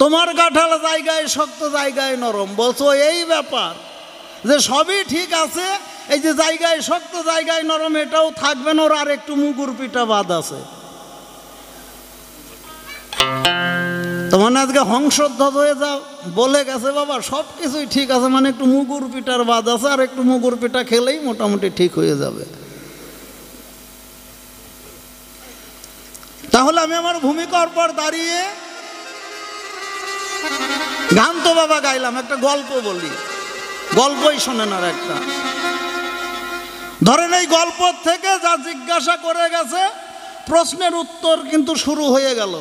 তোমার কাঁঠাল জায়গায় শক্ত, জায়গায় নরম। বলছো এই ব্যাপার, যে সবই ঠিক আছে, এই যে জায়গায় শক্ত জায়গায় নরম এটাও থাকবে না, ওর আর একটু মুগুর পিঠা বাদ আছে। তোমার আজকে হংসধ্বজ হয়ে যাও, বলে গেছে বাবা সব কিছুই ঠিক আছে, মানে একটু মুগুর পিঠার বাদ আছে, আর একটু মুগুর পিঠা খেলেই মোটামুটি ঠিক হয়ে যাবে। তাহলে আমি আমার ভূমিকার পর দাঁড়িয়ে গান তো বাবা গাইলাম, একটা গল্প বলি, গল্পই শোনেন। আর একটা ধরেন এই গল্প থেকে যা জিজ্ঞাসা করে গেছে প্রশ্নের উত্তর কিন্তু শুরু হয়ে গেল।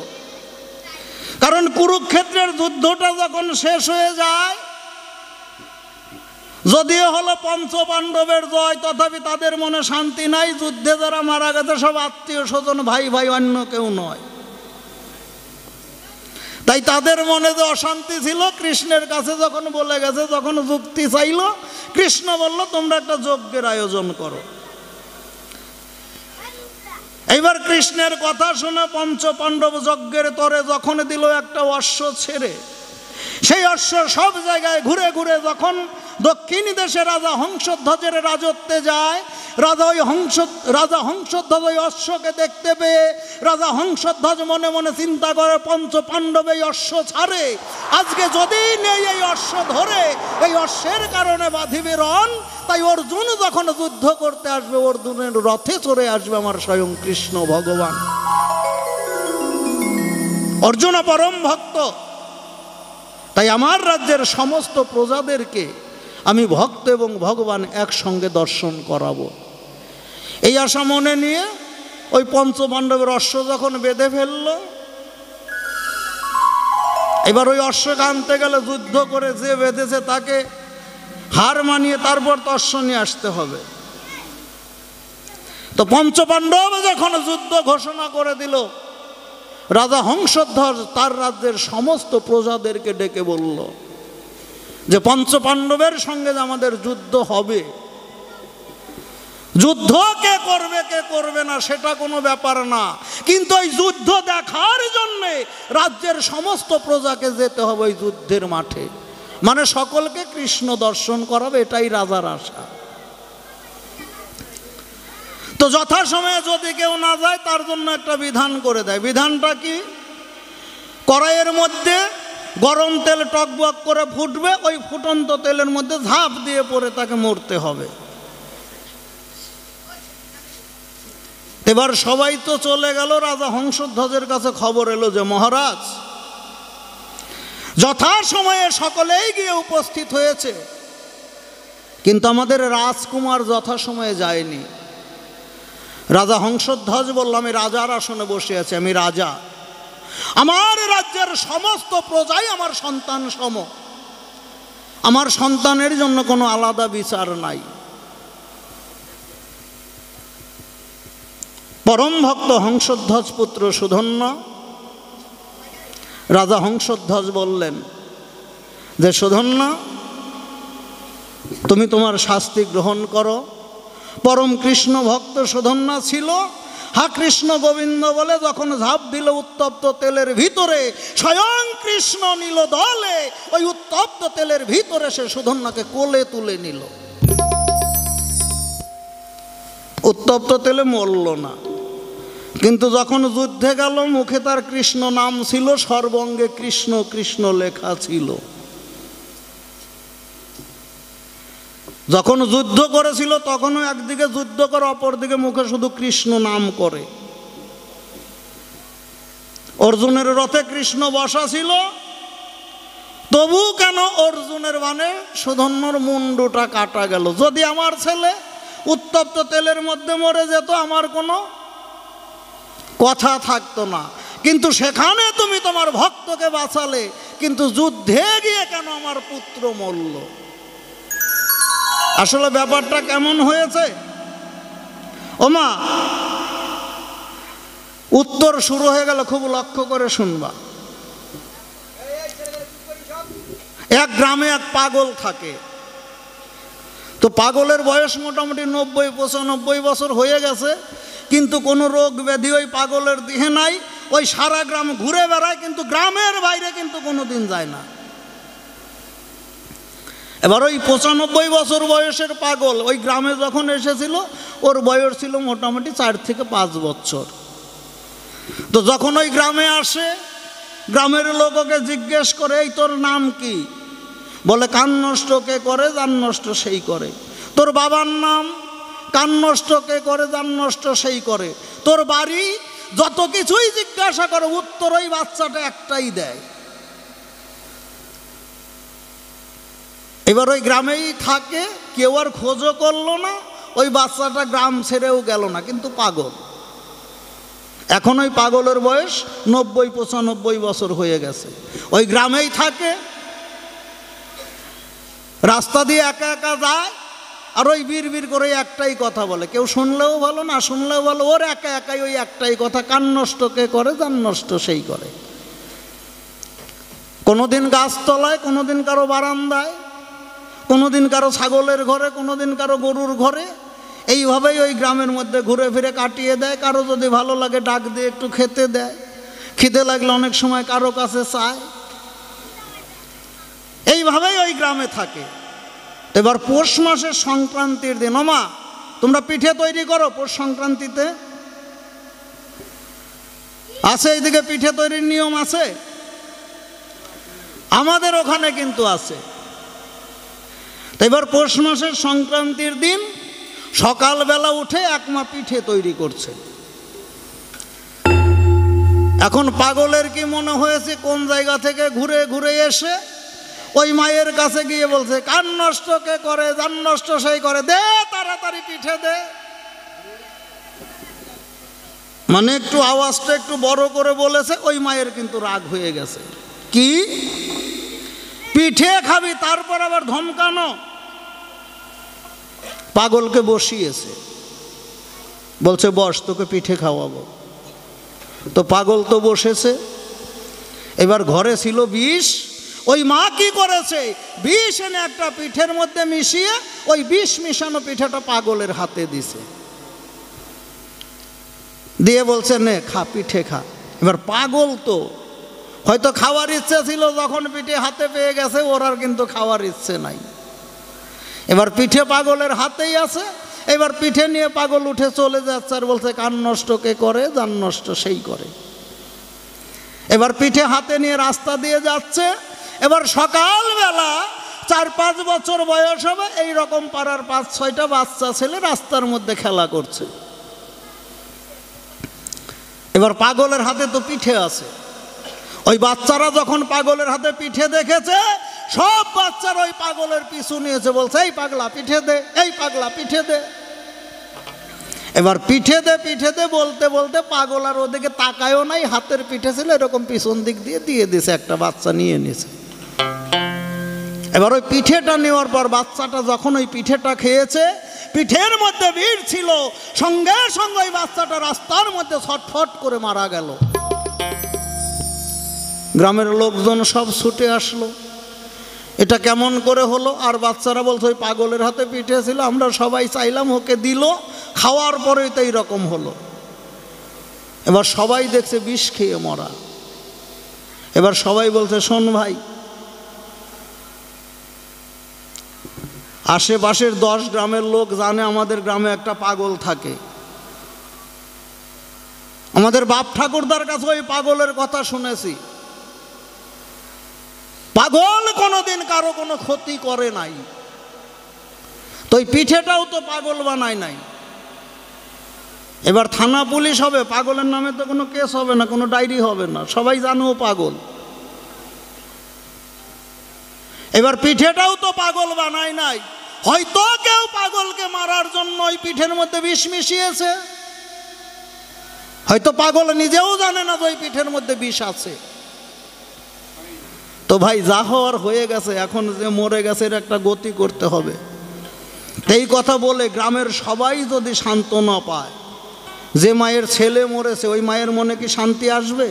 কারণ কুরুক্ষেত্রের যুদ্ধটা যখন শেষ হয়ে যায়, যদিও হলো পঞ্চ পাণ্ডবের জয়, তথাপি তাদের মনে শান্তি নাই। যুদ্ধে যারা মারা গেছে সব আত্মীয় স্বজন, ভাই ভাই, অন্য কেউ নয়। তাই তাদের মনে যে অশান্তি ছিল, কৃষ্ণের কাছে যখন বলে গেছে, যখন যুক্তি চাইল, কৃষ্ণ বলল তোমরা একটা যজ্ঞের আয়োজন করো। এইবার কৃষ্ণের কথা শুনে পঞ্চ পাণ্ডব যজ্ঞের তরে যখন দিল একটা অশ্ব ছেড়ে, সেই অশ্ব সব জায়গায় ঘুরে ঘুরে যখন দক্ষিণ দেশে রাজা হংসধ্বজের রাজত্বে যায়, রাজা ওই হংস রাজা হংসধ্বজ ওই অশ্বকে দেখতে পেয়ে রাজা হংসধ্বজ মনে মনে চিন্তা করে, পঞ্চ পাণ্ডব এই অশ্ব ছাড়ে, আজকে যদি নেই এই অশ্ব ধরে, এই অশ্বের কারণে বাঁধিবে রণ। তাই অর্জুন যখন যুদ্ধ করতে আসবে, অর্জুনের রথে চড়ে আসবে আমার স্বয়ং কৃষ্ণ ভগবান। অর্জুন পরম ভক্ত, তাই আমার রাজ্যের সমস্ত প্রজাদেরকে আমি ভক্ত এবং ভগবান একসঙ্গে দর্শন করাবো। এই আশা মনে নিয়ে ওই পঞ্চ পাণ্ডবের অশ্ব যখন বেঁধে ফেলল, এবার ওই অশ্বকে আনতে গেলে যুদ্ধ করে যে বেঁধেছে তাকে হার মানিয়ে তারপর তো অশ্ব নিয়ে আসতে হবে। তো পঞ্চ পাণ্ডব যখন যুদ্ধ ঘোষণা করে দিল, রাজা হংসধ্বজ তার রাজ্যের সমস্ত প্রজাদেরকে ডেকে বলল যে পঞ্চ পাণ্ডবের সঙ্গে আমাদের যুদ্ধ হবে, যুদ্ধ কে করবে কে করবে না সেটা কোনো ব্যাপার না, কিন্তু ওই যুদ্ধ দেখার জন্যে রাজ্যের সমস্ত প্রজাকে যেতে হবে ওই যুদ্ধের মাঠে, মানে সকলকে কৃষ্ণ দর্শন করাবে, এটাই রাজার আশা। তো যথাসময়ে যদি কেউ না যায় তার জন্য একটা বিধান করে দেয়। বিধানটা কি, কড়াইয়ের মধ্যে গরম তেল টকবক করে ফুটবে, ওই ফুটন্ত তেলের মধ্যে ঝাঁপ দিয়ে পড়ে তাকে মরতে হবে। এবার সবাই তো চলে গেল, রাজা হংসধ্বজের কাছে খবর এলো যে মহারাজ যথাসময়ে সকলেই গিয়ে উপস্থিত হয়েছে, কিন্তু আমাদের রাজকুমার যথাসময়ে যায়নি। রাজা হংসধ্বজ বলল আমি রাজার আসনে বসে আছি, আমি রাজা, আমার রাজ্যের সমস্ত প্রজাই আমার সন্তান সম, আমার সন্তানের জন্য কোনো আলাদা বিচার নাই। পরম ভক্ত হংসধ্বজ পুত্র সুধন্য রাজা হংসধ্বজ বললেন যে সুধন্য, তুমি তোমার শাস্তি গ্রহণ করো। পরম কৃষ্ণ ভক্ত সুধন্য ছিল, হা কৃষ্ণ গোবিন্দ বলে যখন ঝাঁপ দিল উত্তপ্ত তেলের ভিতরে, স্বয়ং কৃষ্ণ নিল দলে, ওই উত্তপ্ত তেলের ভিতরে সে সুধন্যাকে কোলে তুলে নিল। উত্তপ্ত তেলে মরল না, কিন্তু যখন যুদ্ধে গেল মুখে তার কৃষ্ণ নাম ছিল, সর্বঙ্গে কৃষ্ণ কৃষ্ণ লেখা ছিল। যখন যুদ্ধ করেছিল তখনও একদিকে যুদ্ধ করে অপরদিকে মুখে শুধু কৃষ্ণ নাম করে। অর্জুনের রথে কৃষ্ণ বসা ছিল, তবু কেন অর্জুনের মানে সুধন্যর মুন্ডুটা কাটা গেল। যদি আমার ছেলে উত্তপ্ত তেলের মধ্যে মরে যেত আমার কোনো কথা থাকতো না, কিন্তু সেখানে তুমি তোমার ভক্তকে বাঁচালে, কিন্তু যুদ্ধে গিয়ে কেন আমার পুত্র মরল। আসলে ব্যাপারটা কেমন হয়েছে, ওমা উত্তর শুরু হয়ে গেল, খুব লক্ষ্য করে শুনবা। এক গ্রামে এক পাগল থাকে, তো পাগলের বয়স মোটামুটি নব্বই পঁচানব্বই বছর হয়ে গেছে, কিন্তু কোনো রোগ ব্যাধি ওই পাগলের দেহে নাই। ওই সারা গ্রাম ঘুরে বেড়ায়, কিন্তু গ্রামের বাইরে কিন্তু কোনো দিন যায় না। এবার ওই পঁচানব্বই বছর বয়সের পাগল ওই গ্রামে যখন এসেছিল, ওর বয়স ছিল মোটামুটি চার থেকে পাঁচ বছর। তো যখন ওই গ্রামে আসে, গ্রামের লোককে জিজ্ঞেস করে, এই তোর নাম কি? বলে কান নষ্ট কে করে যান নষ্ট সেই করে। তোর বাবার নাম? কান নষ্ট কে করে যান নষ্ট সেই করে। তোর বাড়ি? যত কিছুই জিজ্ঞাসা করে উত্তর ওই বাচ্চাটা একটাই দেয়। এবার ওই গ্রামেই থাকে, কেউ আর খোঁজও করলো না, ওই বাচ্চাটা গ্রাম ছেড়েও গেল না, কিন্তু পাগল। এখন ওই পাগলের বয়স নব্বই পঁচানব্বই বছর হয়ে গেছে, ওই গ্রামেই থাকে, রাস্তা দিয়ে একা একা যায়, আর ওই বিড় বিড় করে একটাই কথা বলে, কেউ শুনলেও ভালো না শুনলেও ভালো, ওর একা একাই ওই একটাই কথা, কান নষ্ট কে করে যান নষ্ট সেই করে। কোনোদিন গাছতলায়, কোনোদিন কারো বারান্দায়, কোনোদিন কারো ছাগলের ঘরে, কোনোদিন কারো গরুর ঘরে, এইভাবেই ওই গ্রামের মধ্যে ঘুরে ফিরে কাটিয়ে দেয়। কারো যদি ভালো লাগে ডাক দিয়ে একটু খেতে দেয়, খিদে লাগলে অনেক সময় কারো কাছে চায়, এইভাবেই ওই গ্রামে থাকে। এবার পৌষ মাসের সংক্রান্তির দিন, ওমা তোমরা পিঠে তৈরি করো পৌষ সংক্রান্তিতে? আছে এইদিকে পিঠে তৈরির নিয়ম? আছে আমাদের ওখানে, কিন্তু আছে। এবার পৌষ মাসের সংক্রান্তির দিন সকালবেলা উঠে এক মা পিঠে তৈরি করছে। এখন পাগলের কি মনে হয়েছে, কোন জায়গা থেকে ঘুরে ঘুরে এসে ওই মায়ের কাছে গিয়ে বলছে, কান নষ্ট কে করে যান নষ্ট সেই করে, দে তাড়াতাড়ি পিঠে দে। মানে একটু আওয়াজটা একটু বড় করে বলেছে, ওই মায়ের কিন্তু রাগ হয়ে গেছে। কি পিঠে খাবি, তারপর আবার ধমকানো? পাগলকে বসিয়েছে, বলছে বস তোকে পিঠে খাওয়াবো। তো পাগল তো বসেছে। এবার ঘরে ছিল বিষ, ওই মা কি করেছে, বিষ এনে একটা পিঠের মধ্যে মিশিয়ে ওই বিষ মিশানো পিঠেটা পাগলের হাতে দিছে, দিয়ে বলছে নে খা পিঠে খা। এবার পাগল তো হয়তো খাওয়ার ইচ্ছে ছিল, যখন পিঠে হাতে পেয়ে গেছে ওর আর কিন্তু খাওয়ার ইচ্ছে নাই। এবার পিঠে পাগলের হাতেই আছে। এবার পিঠে নিয়ে পাগল উঠে চলে যাচ্ছে, আর বলছে কান নষ্ট কে করে যান নষ্ট সেই করে। এবার পিঠে হাতে নিয়ে রাস্তা দিয়ে যাচ্ছে। এবার সকালবেলা চার পাঁচ বছর বয়স হবে এই রকম পাড়ার পাঁচ ছয়টা বাচ্চা ছেলে রাস্তার মধ্যে খেলা করছে। এবার পাগলের হাতে তো পিঠে আছে। ওই বাচ্চারা যখন পাগলের হাতে পিঠে দেখেছে, সব বাচ্চারা ওই পাগলের পিছু নিয়েছে, বলছে এই পাগলা পিঠে দে, এই পাগলা পিঠে দে। এবার পিঠে দে পিঠে দে বলতে বলতে পাগল আর ওদিকে তাকায়ও নাই, হাতের পিঠে ছিল এরকম পিছন দিক দিয়ে দিয়ে দিয়েছে, একটা বাচ্চা নিয়ে নিয়েছে। এবার ওই পিঠেটা নেওয়ার পর বাচ্চাটা যখন ওই পিঠেটা খেয়েছে, পিঠের মধ্যে ভিড় ছিল, সঙ্গে সঙ্গে ওই বাচ্চাটা রাস্তার মধ্যে ছটফট করে মারা গেল। গ্রামের লোকজন সব ছুটে আসলো, এটা কেমন করে হলো? আর বাচ্চারা বলছে ওই পাগলের হাতে পিঠে ছিল, আমরা সবাই চাইলাম, ওকে দিল, খাওয়ার পরেই তো এইরকম হলো। এবার সবাই দেখছে বিষ খেয়ে মরা। এবার সবাই বলছে, শোন ভাই, আশেপাশের দশ গ্রামের লোক জানে আমাদের গ্রামে একটা পাগল থাকে, আমাদের বাপ ঠাকুরদার কাছে ওই পাগলের কথা শুনেছি, পাগল কোনোদিন কারো কোনো ক্ষতি করে নাই, তো ওই পিঠেটাও তো পাগল বানায় নাই। এবার থানা পুলিশ হবে, পাগলের নামে তো কোনো কেস হবে না, কোনো ডায়েরি হবে না, সবাই জানো পাগল। এবার পিঠেটাও তো পাগল বানায় নাই, হয়তো কেউ পাগলকে মারার জন্য ওই পিঠের মধ্যে বিষ মিশিয়েছে, হয়তো পাগল নিজেও জানে না যে ওই পিঠের মধ্যে বিষ আছে। তো ভাই, যা হওয়ার হয়ে গেছে, এখন যে মরে গেছে এর একটা গতি করতে হবে। এই কথা বলে গ্রামের সবাই যদি সান্ত্বনা পায়, যে মায়ের ছেলে মরেছে ওই মায়ের মনে কি শান্তি আসবে?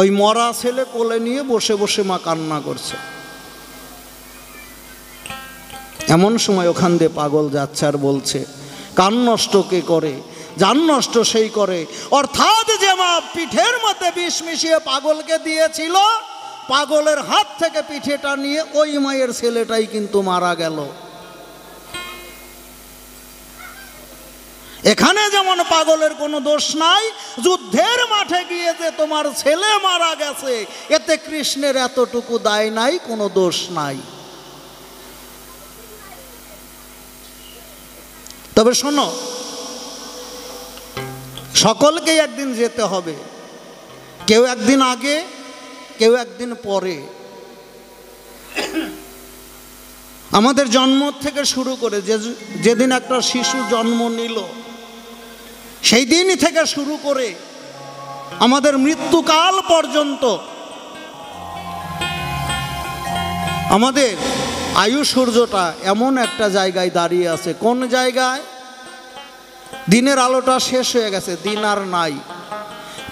ওই মরা ছেলে কোলে নিয়ে বসে বসে মা কান্না করছে। এমন সময় ওখান দিয়ে পাগল যাচ্ছে আর বলছে, কান নষ্ট কে করে, জান নষ্ট সেই করে। অর্থাৎ যে মা পিঠের মধ্যে বিষ মিশিয়ে পাগলকে দিয়েছিল, পাগলের হাত থেকে পিঠেটা নিয়ে ওই মায়ের ছেলেটাই কিন্তু মারা গেল। এখানে যেমন পাগলের কোনো দোষ নাই, যুদ্ধের মাঠে গিয়ে যে তোমার ছেলে মারা গেছে এতে কৃষ্ণের এতটুকু দায় নাই, কোনো দোষ নাই। তবে শোনো, সকলকেই একদিন যেতে হবে, কেউ একদিন আগে, কেউ একদিন পরে। আমাদের জন্ম থেকে শুরু করে যে যেদিন একটা শিশু জন্ম নিল সেই দিন থেকে শুরু করে আমাদের মৃত্যুকাল পর্যন্ত আমাদের আয়ু সূর্যটা এমন একটা জায়গায় দাঁড়িয়ে আছে, কোন জায়গায়? দিনের আলোটা শেষ হয়ে গেছে, দিন আর নাই,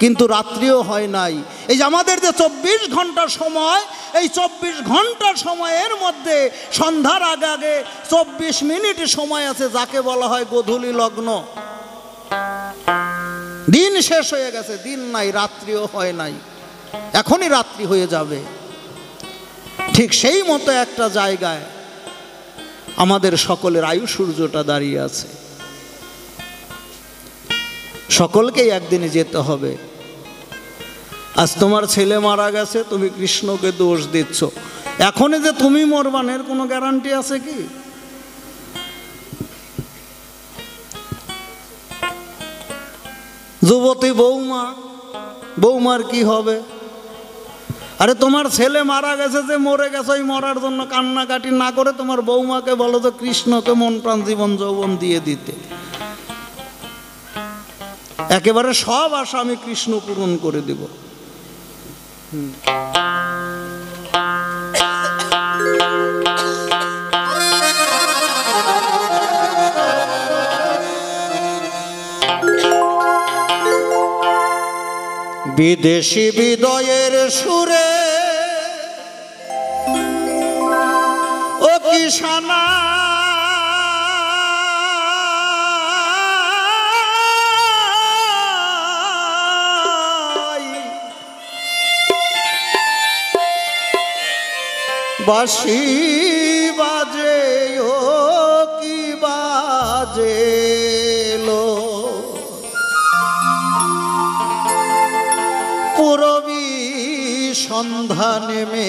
কিন্তু রাত্রিও হয় নাই। এই যে আমাদের যে চব্বিশ ঘন্টা সময়, এই চব্বিশ ঘন্টার সময়ের মধ্যে সন্ধ্যার আগে আগে চব্বিশ মিনিট সময় আছে, যাকে বলা হয় গোধূলি লগ্ন। দিন শেষ হয়ে গেছে, দিন নাই, রাত্রিও হয় নাই, এখনই রাত্রি হয়ে যাবে। ঠিক সেই মতো একটা জায়গায় আমাদের সকলের আয়ু সূর্যটা দাঁড়িয়ে আছে। সকলকেই একদিনে যেতে হবে। আজ তোমার ছেলে মারা গেছে, তুমি কৃষ্ণকে দোষ দিচ্ছ, এখনই যে তুমি মরবানের কোনো গ্যারান্টি আছে কি? যুবতী বৌমা, বৌমার কি হবে? আরে তোমার ছেলে মারা গেছে, যে মরে গেছে ওই মরার জন্য কান্নাকাটি না করে তোমার বৌমাকে বলো তো কৃষ্ণকে মন প্রাণ জীবন যৌবন দিয়ে দিতে, একেবারে সব আশা আমি কৃষ্ণ পূরণ করে দেব। বিদেশি বিদয়ের সুরে ও কিষানা বাঁশি বাজে ও কি বাজে লো, পুরবী সন্ধ্যা নেমে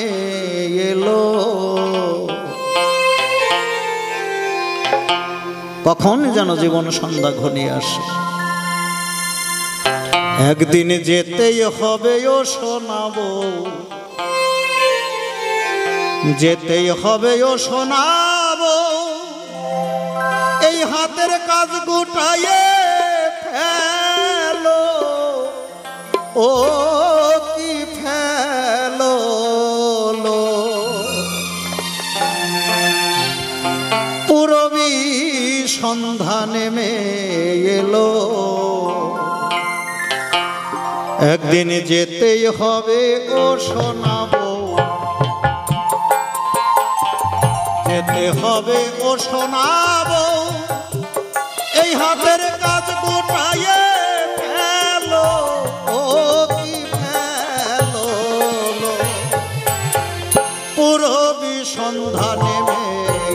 এলো। কখন যেন জীবন সন্ধ্যা ঘনিয়ে আসে। একদিন যেতেই হবে ও শোনাবো, যেতেই হবে ও শোনাবো, এই হাতের কাজ গুটায়ে ফেলো, ও কি ফেলো লো। পুরবী সন্ধানে মেলো, একদিন যেতেই হবে গো শোনাবো, যেতে হবে গো শোনাবো। এই হাতের কাজ গোটায়ে ফেলো, ও কি ফেলো লো। পুরবী সন্ধানে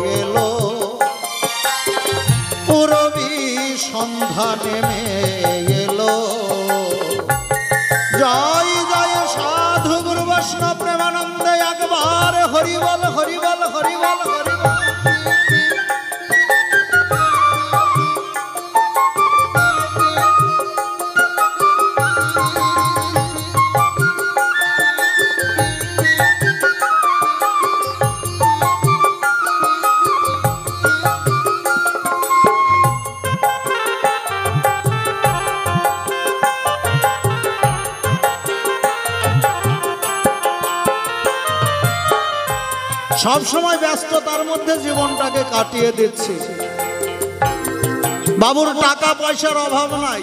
মেলো, পুরবী সন্ধানে মেলো। জয় জয় সাধু গুরু বৈষ্ণব প্রেমানন্দে একবার হরিবল হরিবল হরিবল হরিবল। সব সময় ব্যস্ততার মধ্যে জীবনটাকে কাটিয়ে দিচ্ছে, বাবুর টাকা পয়সার অভাব নাই,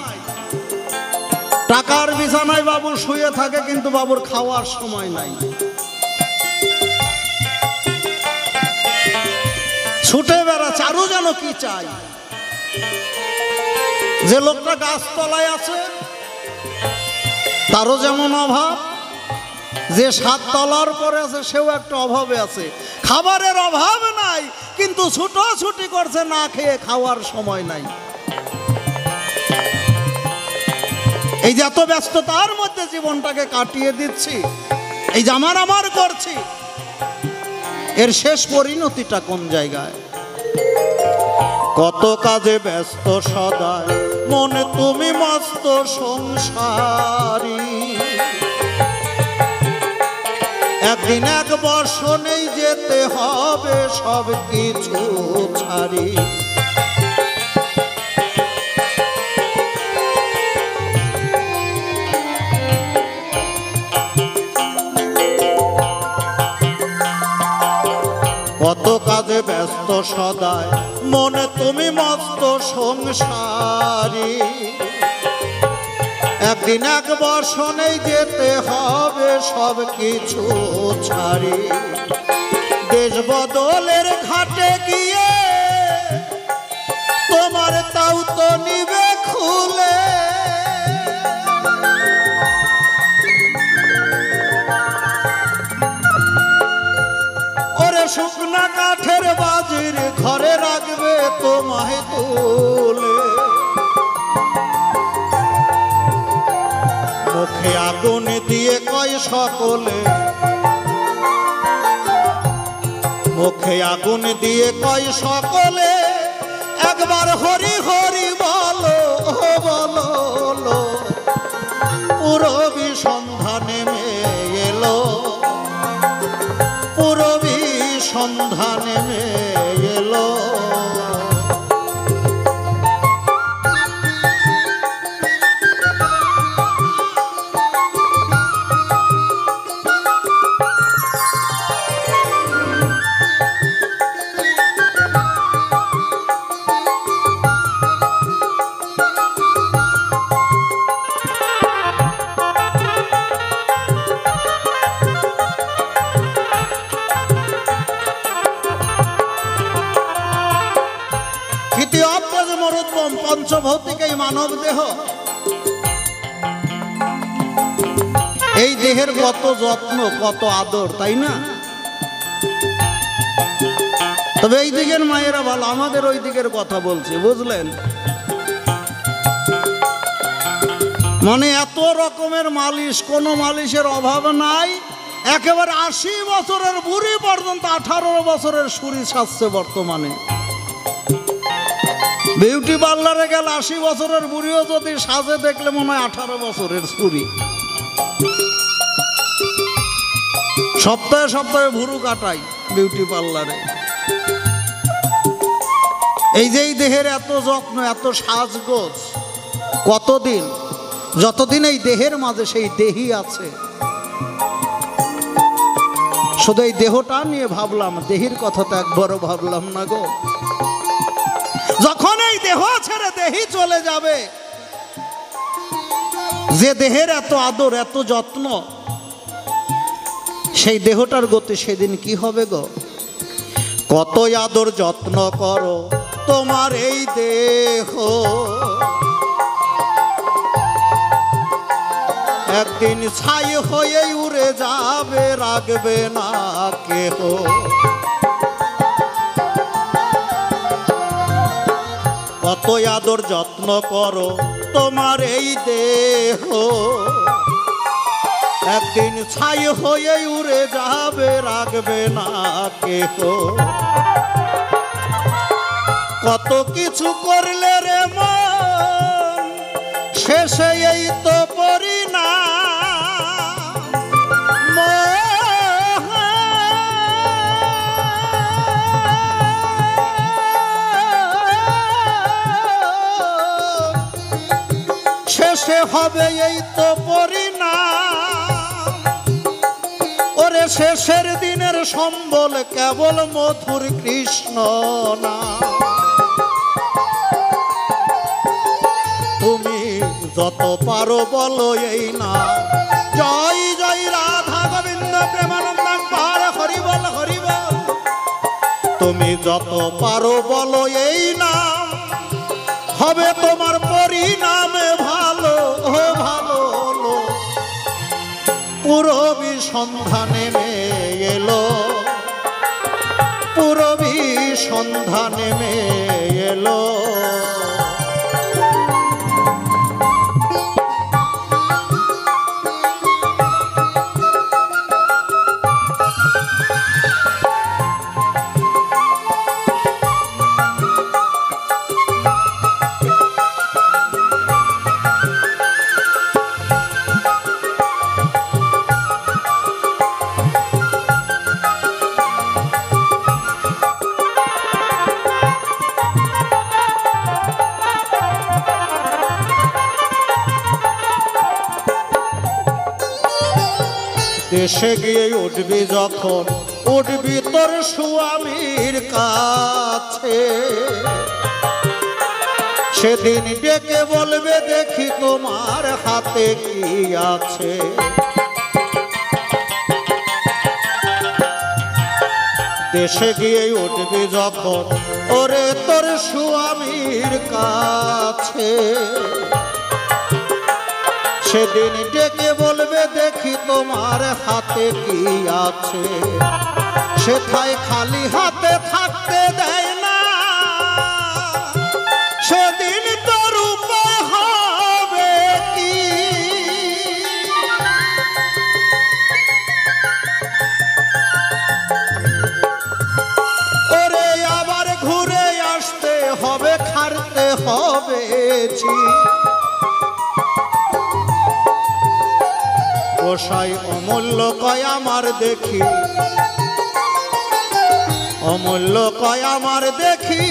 টাকার বিছানায় বাবু শুয়ে থাকে, কিন্তু বাবুর খাওয়ার সময় নাই। ছুটে বেড়াচ্ছে আরো যেন কি চাই। যে লোকটা গাছতলায় আছে তারও যেমন অভাব, যে সাত তলার পরে আছে সেও একটা অভাবে আছে। খাবারের অভাব নাই, কিন্তু ছুটোছুটি করছে, না খেয়ে খাওয়ার সময় নাই। এই যে এত ব্যস্ততার মধ্যে জীবনটাকে কাটিয়ে দিচ্ছি, এই যে আমার আমার করছি, এর শেষ পরিণতিটা কোন জায়গায়। কত কাজে ব্যস্ত সদায় মনে তুমি মস্ত সংসারী, একদিন এক বর্ষণেই যেতে হবে সব কিছু ছাড়ি। কত কাজে ব্যস্ত সদায় মনে তুমি মস্ত সংসারী, একদিন এক বর্ষণেই যেতে হবে সব কিছু ছাড়ি। দেশ বদলের ঘাটে গিয়ে তোমার তাও তো নিবে খুলে, ওরে শুকনা কাঠের বাজির ঘরে রাখবে তোমায় তুলে। মুখে আগুন দিয়ে কয় সকলে, মুখে আগুন দিয়ে কয় সকলে, একবার হরি হরি বলো বলো। পুরবী সন্ধানে মেলো, পুরবী সন্ধানে মেলো। পঞ্চভৌতিক এই মানব দেহ, এই দেহের কত যত্ন কত আদর, তাই না? তবে এই দিকের মায়েরা ভালো, আমাদের ওই দিকের কথা বলছে, বুঝলেন? মানে এত রকমের মালিশ, কোনো মালিশের অভাব নাই। একেবারে আশি বছরের বুড়ি পর্যন্ত আঠারো বছরের সুরি সাজছে বর্তমানে। বিউটি পার্লারে গেল আশি বছরের বুড়িও যদি সাজে, দেখলে মনে হয় আঠারো বছরের বুড়ি। সপ্তাহে সপ্তাহে ভুরু কাটাই বিউটি পার্লারে। এই যে এই দেহের এত যত্ন, এত সাজগোজ, কতদিন, যতদিন এই দেহের মাঝে সেই দেহই আছে। শুধু এই দেহটা নিয়ে ভাবলাম, দেহির কথা তো একবারও ভাবলাম না গো। যখন এই দেহ ছেড়ে দেহি চলে যাবে, যে দেহের এত আদর, এত যত্ন, সেই দেহটার গতি সেদিন কি হবে গো? কত আদর যত্ন করো তোমার এই দেহ, একদিন ছাই হয়ে উড়ে যাবে, রাখবে না কেহ। কত আদর যত্ন করো তোমার এই দেহ, একদিন ছাই হয়ে উড়ে যাবে, রাখবে না কেহ। কত কিছু করলে রে মন, শেষে এই তো পরিণাম। শেষে হবে এই তো পরিণাম, ওরে শেষের দিনের সম্বল কেবল মধুর কৃষ্ণ না। যত পারো বলো এই না, জয় জয় রাধা গোবিন্দ প্রেমানন্দম পার, হরি বল হরি বল। তুমি যত পারো বলো এই না, হবে তোমার পরিণামে ভালো ভালো। পুরবী সন্ধানে মেলো, পুরবী সন্ধানে মেলো, দেশে গিয়ে উঠবি যখন, উঠবি তোর স্বামীর কাছে। সেদিন ডেকে বলবে, দেখি তোমার হাতে কি আছে। দেশে গিয়ে উঠবি যখন, ওরে তোর স্বামীর কাছে। সেদিন ডেকে বলবে, দেখি তোমার হাতে কি আছে। সেথায় খালি হাতে থাকতে দেয় না, সেদিন তোর উপায় হবে কি? ওরে আবার ঘুরে আসতে হবে, খাটতে হবে জি। গোসাই অমূল্য কয় আমার দেখি, অমূল্য কয় আমার দেখি,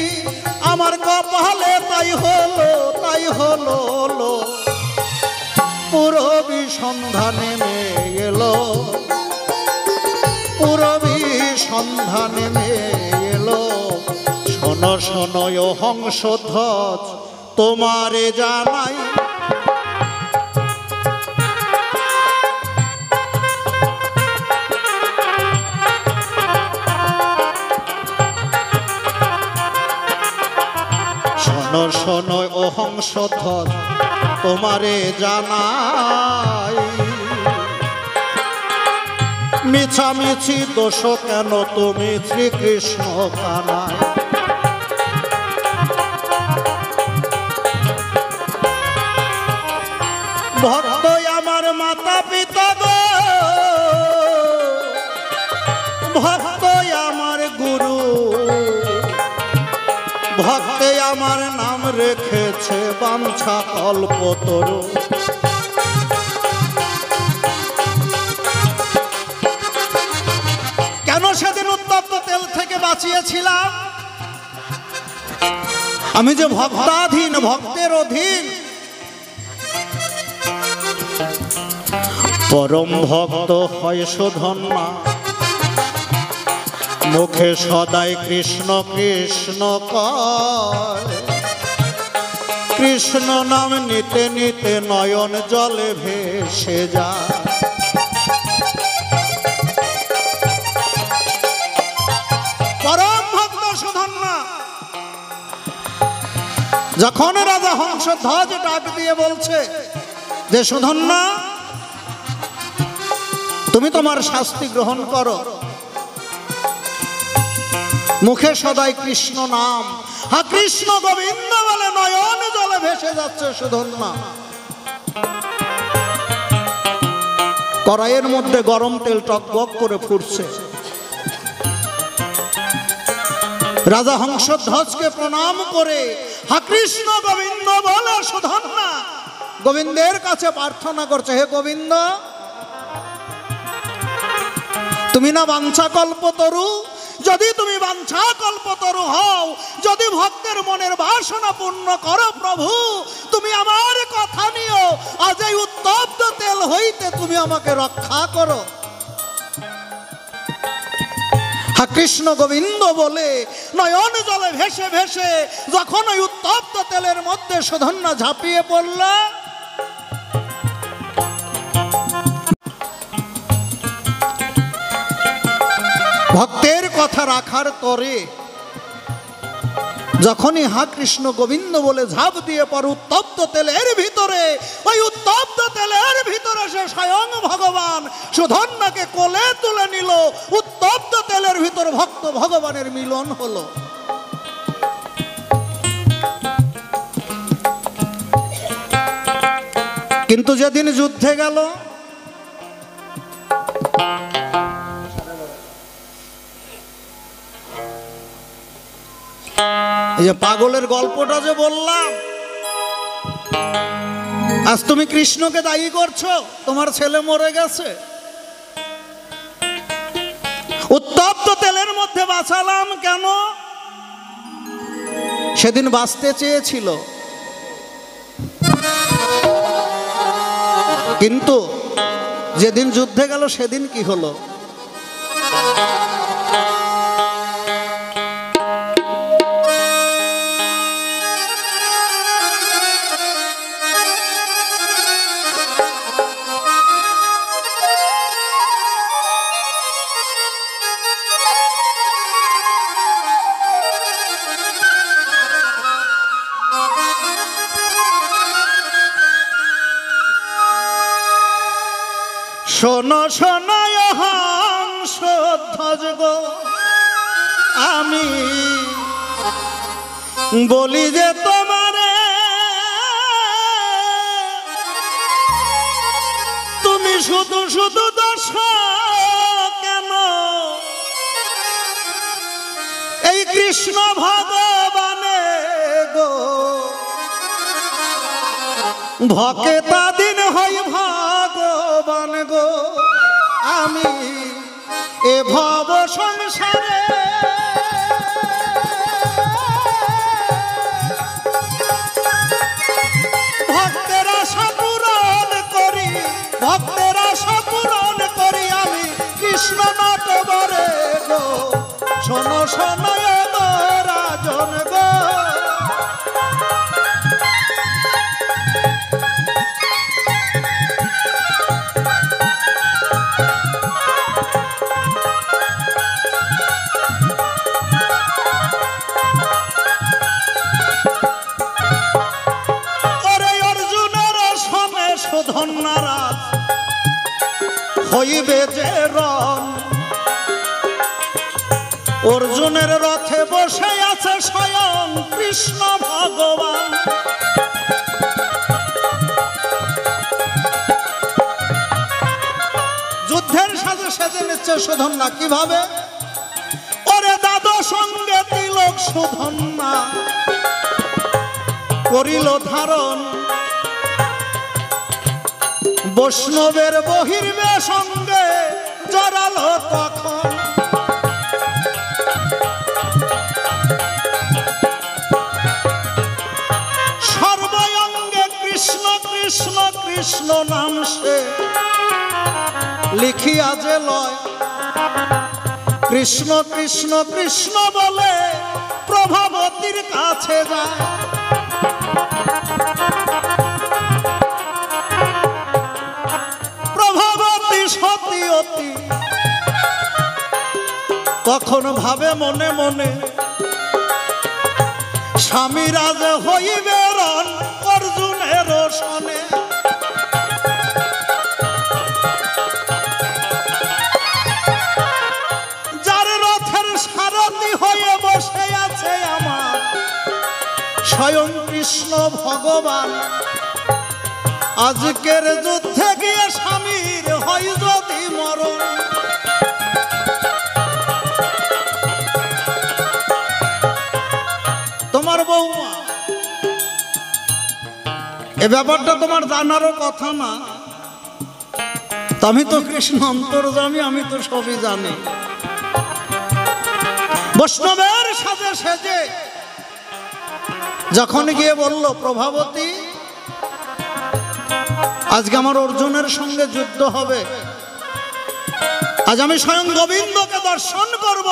আমার কপালে তাই হলো তাই হলো। পুরবী সন্ধানে মেলো, পুরবী সন্ধানে মেলো। শোনো শোনো ও হংসধ্বজ, তোমারে জানাই শোনো ও হংসধ্বজ, তোমারে জানাই। মিছামিছি দোষ কেন তুমি শ্রীকৃষ্ণ কানাই? ভক্ত আমার মাতা পিতা গো, ভক্ত আমার গুরু, ভক্তে আমার নাম রেখেছে বাঞ্ছা কল্পতরু। কেন সেদিন উত্তপ্ত তেল থেকে বাঁচিয়েছিলাম? আমি যে ভক্তাধীন, ভক্তের অধীন, পরম ভক্ত হয় শোধন্মা, মুখে সদাই কৃষ্ণ কৃষ্ণ কয়, কৃষ্ণ নাম নিতে নিতে নয়ন জলে ভেসে যায়। পরম ভক্ত শোধন্মা যখন রাজা হংসধ্বজ ডাক দিয়ে বলছে যে শোধন্মা তুমি তোমার শাস্তি গ্রহণ করো, মুখে সদাই কৃষ্ণ নাম, হা কৃষ্ণ গোবিন্দ বলে নয়ন জলে ভেসে যাচ্ছে শোধন্মা। কড়াইয়ের মধ্যে গরম তেল টকবক করে ফুটছে। রাজা হংসধ্বজকে প্রণাম করে হা কৃষ্ণ গোবিন্দ বলে শোধন্মা গোবিন্দের কাছে প্রার্থনা করছে, হে গোবিন্দ, তুমি না বাঞ্ছা কল্পতরু, যদি তুমি বাঞ্ছা কল্পতরু হও, যদি ভক্তের মনের বাসনা পূর্ণ করো প্রভু, তুমি আমার কথা নিও, আজ এই উত্তপ্ত তেল হইতে তুমি আমাকে রক্ষা করো। হা কৃষ্ণ গোবিন্দ বলে নয়ন জলে ভেসে ভেসে যখন ওই উত্তপ্ত তেলের মধ্যে শোধন্মা ঝাঁপিয়ে পড়ল, ভক্তের কথা রাখার তরে যখনই হা কৃষ্ণ গোবিন্দ বলে ঝাঁপ দিয়ে পর উত্তপ্ত তেলের ভিতরে, ওই উত্তপ্ত তেলের ভিতরে সে স্বয়ং ভগবান শোধন্মাকে কোলে তুলে নিল। উত্তপ্ত তেলের ভিতর ভক্ত ভগবানের মিলন হলো। কিন্তু যেদিন যুদ্ধে গেল, এই যে পাগলের গল্পটা যে বললাম, আজ তুমি কৃষ্ণকে দায়ী করছো তোমার ছেলে মরে গেছে, উত্তপ্ত তেলের মধ্যে বাঁচালাম কেন? সেদিন বাঁচতে চেয়েছিল, কিন্তু যেদিন যুদ্ধে গেল সেদিন কি হলো? শোনো শোনো হংসধ্বজ গো, আমি বলি যে তোমারে, তুমি শুধু শুধু দোষ কেন? এই কৃষ্ণ ভগবানে গো ভকে তা দিন হই ভগবান গো, আমি এ ভব সংসারে ভক্তের আশা পূরণ করি, ভক্তের আশা পূরণ করি আমি কৃষ্ণ নটবরে গো। শোনো শোনো রাজন গো, হইবে যে রণ অর্জুনের রথে বসে আছে স্বয়ং কৃষ্ণ ভগবান, যুদ্ধের সাথে সেজে নিচ্ছে শোধন্মা। কিভাবে? ওরে দাদো সঙ্গে তিলক শোধন্মা করিল ধারণ, বৈষ্ণবের বহির্বে সঙ্গে জড়ালো তখন, লিখিয়া যে লয় কৃষ্ণ কৃষ্ণ কৃষ্ণ বলে প্রভাবতীর কাছে যায়। প্রভাবতী সতী অতি তখন ভাবে মনে মনে, স্বামীরা যে হইবে রণ অর্জুনের সনে। স্বয়ং কৃষ্ণ ভগবান আজকের যুদ্ধে গিয়ে স্বামীর হয় যদি মরণ। তোমার বৌমা এ ব্যাপারটা তোমার জানারও কথা না, আমি তো কৃষ্ণ অন্তর্যামী, আমি তো সবই জানি। বৈষ্ণবের সাথে সেজে যখন গিয়ে বলল, প্রভাবতী আজকে আমার অর্জুনের সঙ্গে যুদ্ধ হবে, আজ আমি স্বয়ং গোবিন্দকে দর্শন করব।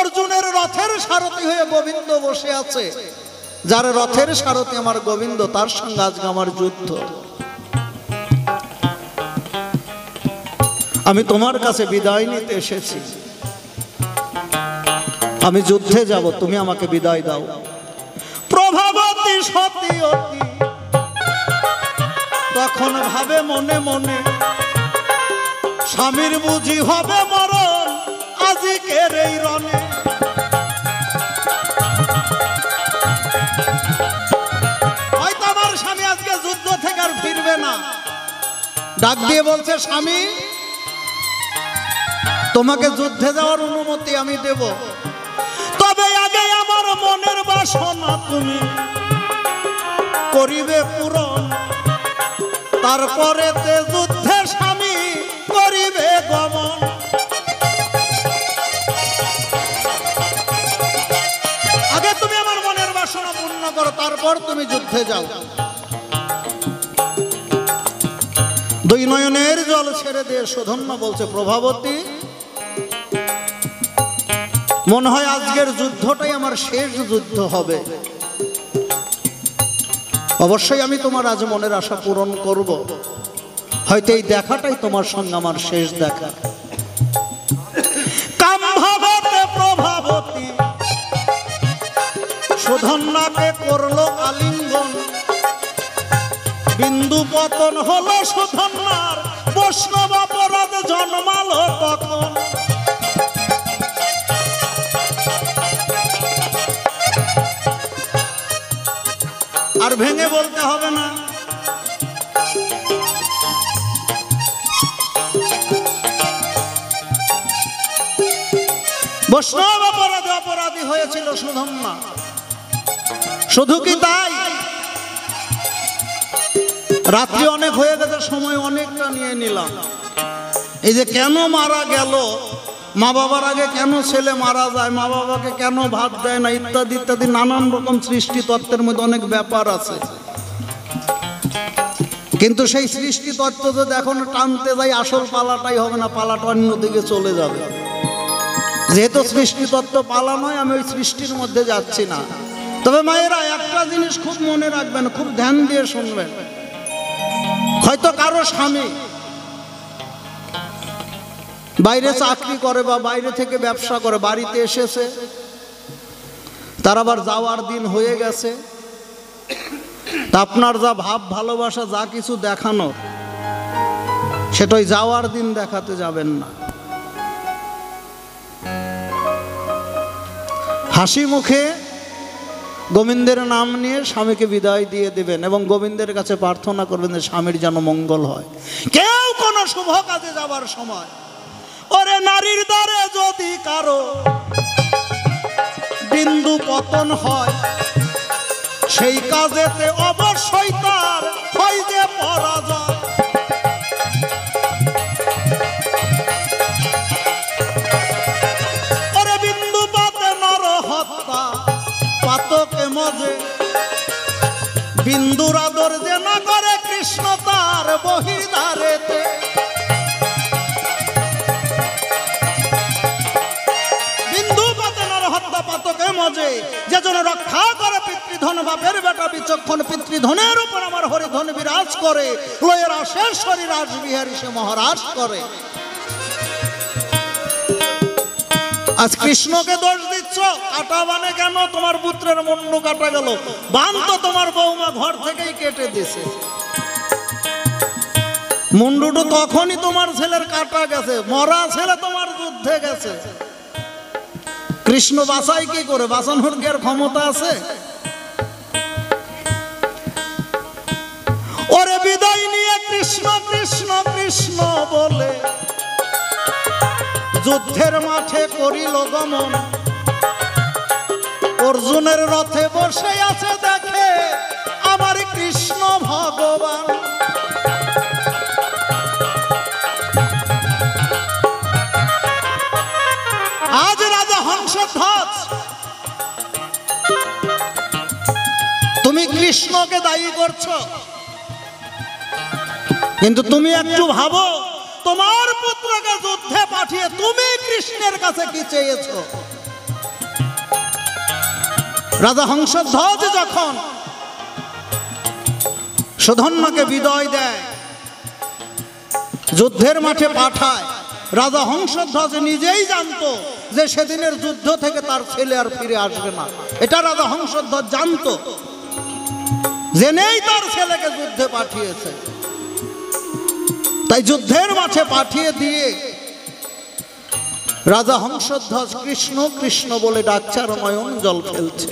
অর্জুনের রথের সারথি হয়ে গোবিন্দ বসে আছে, যার রথের সারথি আমার গোবিন্দ, তার সঙ্গে আজকে আমার যুদ্ধ। আমি তোমার কাছে বিদায় নিতে এসেছি, আমি যুদ্ধে যাব, তুমি আমাকে বিদায় দাও। প্রভাবতী সতী অতি তখন ভাবে মনে মনে, স্বামীর বুঝি হবে মরণ আজকের এই রণে। হয়তো আমার স্বামী আজকে যুদ্ধ থেকে আর ফিরবে না, ডাক দিয়ে বলছে, স্বামী তোমাকে যুদ্ধে যাওয়ার অনুমতি আমি দেব, তবে আগে আমার মনের বাসনা তুমি করিবে পূরণ, তারপরে তে যুদ্ধে স্বামী করিবে গমন। আগে তুমি আমার মনের বাসনা পূর্ণ করো, তারপর তুমি যুদ্ধে যাও। দুই নয়নের জল ছেড়ে দিয়ে সুধন্য বলছে, প্রভাবতী মনে হয় আজকের যুদ্ধটাই আমার শেষ যুদ্ধ হবে। অবশ্যই আমি তোমার আজ মনের আশা পূরণ করব, হয়তো এই দেখাটাই তোমার সঙ্গে আমার শেষ দেখা। কামভাবতে প্রভাবতী সুধন্যাকে করলো আলিঙ্গন, বিন্দু পতন হলো সুধন্যার, বৈষ্ণব অপরাধ জন্মালো তখন। আর ভেঙে বলতে হবে না, বৈষ্ণব অপরাধে অপরাধী হয়েছিল সুধন্যা। শুধু কি তাই, রাত্রি অনেক হয়ে গেছে, সময় অনেকটা নিয়ে নিলাম। এই যে কেন মারা গেল, মা বাবার আগে কেন ছেলে মারা যায়, মা বাবাকে কেন ভাত দেয় না, ইত্যাদি ইত্যাদি নানান রকম সৃষ্টি তত্ত্বের মধ্যে অনেক ব্যাপার আছে। কিন্তু সেই সৃষ্টি তত্ত্ব যদি এখন টানতে যাই, আসল পালাটাই হবে না, পালাটা অন্যদিকে চলে যাবে। যেহেতু সৃষ্টি তত্ত্ব পালা নয়, আমি ওই সৃষ্টির মধ্যে যাচ্ছি না। তবে মায়েরা একটা জিনিস খুব মনে রাখবেন, খুব ধ্যান দিয়ে শুনবেন। হয়তো কারো স্বামী বাইরে চাকরি করে বা বাইরে থেকে ব্যবসা করে, বাড়িতে এসেছে, তার আবার যাওয়ার দিন হয়ে গেছে। তা আপনার যা ভাব ভালোবাসা যা কিছু দেখানো, সেটাই যাওয়ার দিন দেখাতে যাবেন না। হাসি মুখে গোবিন্দের নাম নিয়ে স্বামীকে বিদায় দিয়ে দেবেন এবং গোবিন্দের কাছে প্রার্থনা করবেন যে স্বামীর যেন মঙ্গল হয়। কেউ কোনো শুভ কাজে যাবার সময় ওরে নারীর দ্বারে যদি কারো বিন্দু পতন হয়, সেই কাজেতে অবশ্যই তার হয় যে পরাজয়। ওরে বিন্দু পাতে নর হত্যা পাতকে মজে, বিন্দুর আদর যে না করে কৃষ্ণ তার বহিদারেতে। মজে যে জন রক্ষা করে পিতৃধন, বাপের বেটা বিচক্ষণ পিতৃধনের উপর আমার হরিধন বিরাজ করে, লয়ের আশের শরীর রাসবিহারী সে মহারাজ করে। আজ কৃষ্ণকে দোষ দিচ্ছ, কাটা বানে কেন? তোমার পুত্রের মুন্ডু কাটা গেল, বান তো তোমার বৌমা ঘর থেকেই কেটে দিছে। মুন্ডুটো তখনই তোমার ছেলের কাটা গেছে, মরা ছেলে তোমার যুদ্ধে গেছে। কৃষ্ণ বাঁচাই কি করে? বাঁচানোর কি আর ক্ষমতা আছে? ওরে বিদায় নিয়ে কৃষ্ণ কৃষ্ণ কৃষ্ণ বলে যুদ্ধের মাঠে করিল গমন। অর্জুনের রথে বসে আছে দেখে আমার কৃষ্ণ ভগবান। আজ রাজা হংসধ্বজ, তুমি কৃষ্ণকে দায়ী করছো, কিন্তু তুমি একটু ভাবো তোমার পুত্রকে যুদ্ধে পাঠিয়ে তুমি কৃষ্ণের কাছে কি চেয়েছো? রাজা হংসধ্বজ যখন সুধন্যকে বিদায় দেয়, যুদ্ধের মাঠে পাঠায়, রাজা হংসধ্বজ নিজেই জানতো যে সেদিনের যুদ্ধ থেকে তার ছেলে আর ফিরে আসবে না। এটা রাজা হংসধ্বজ জানতো, জেনেই তার ছেলেকে যুদ্ধে পাঠিয়েছে। তাই যুদ্ধের মাঠে পাঠিয়ে দিয়ে রাজা হংসধ্বজ কৃষ্ণ কৃষ্ণ বলে ডাকচার নয়ন জল ফেলছে,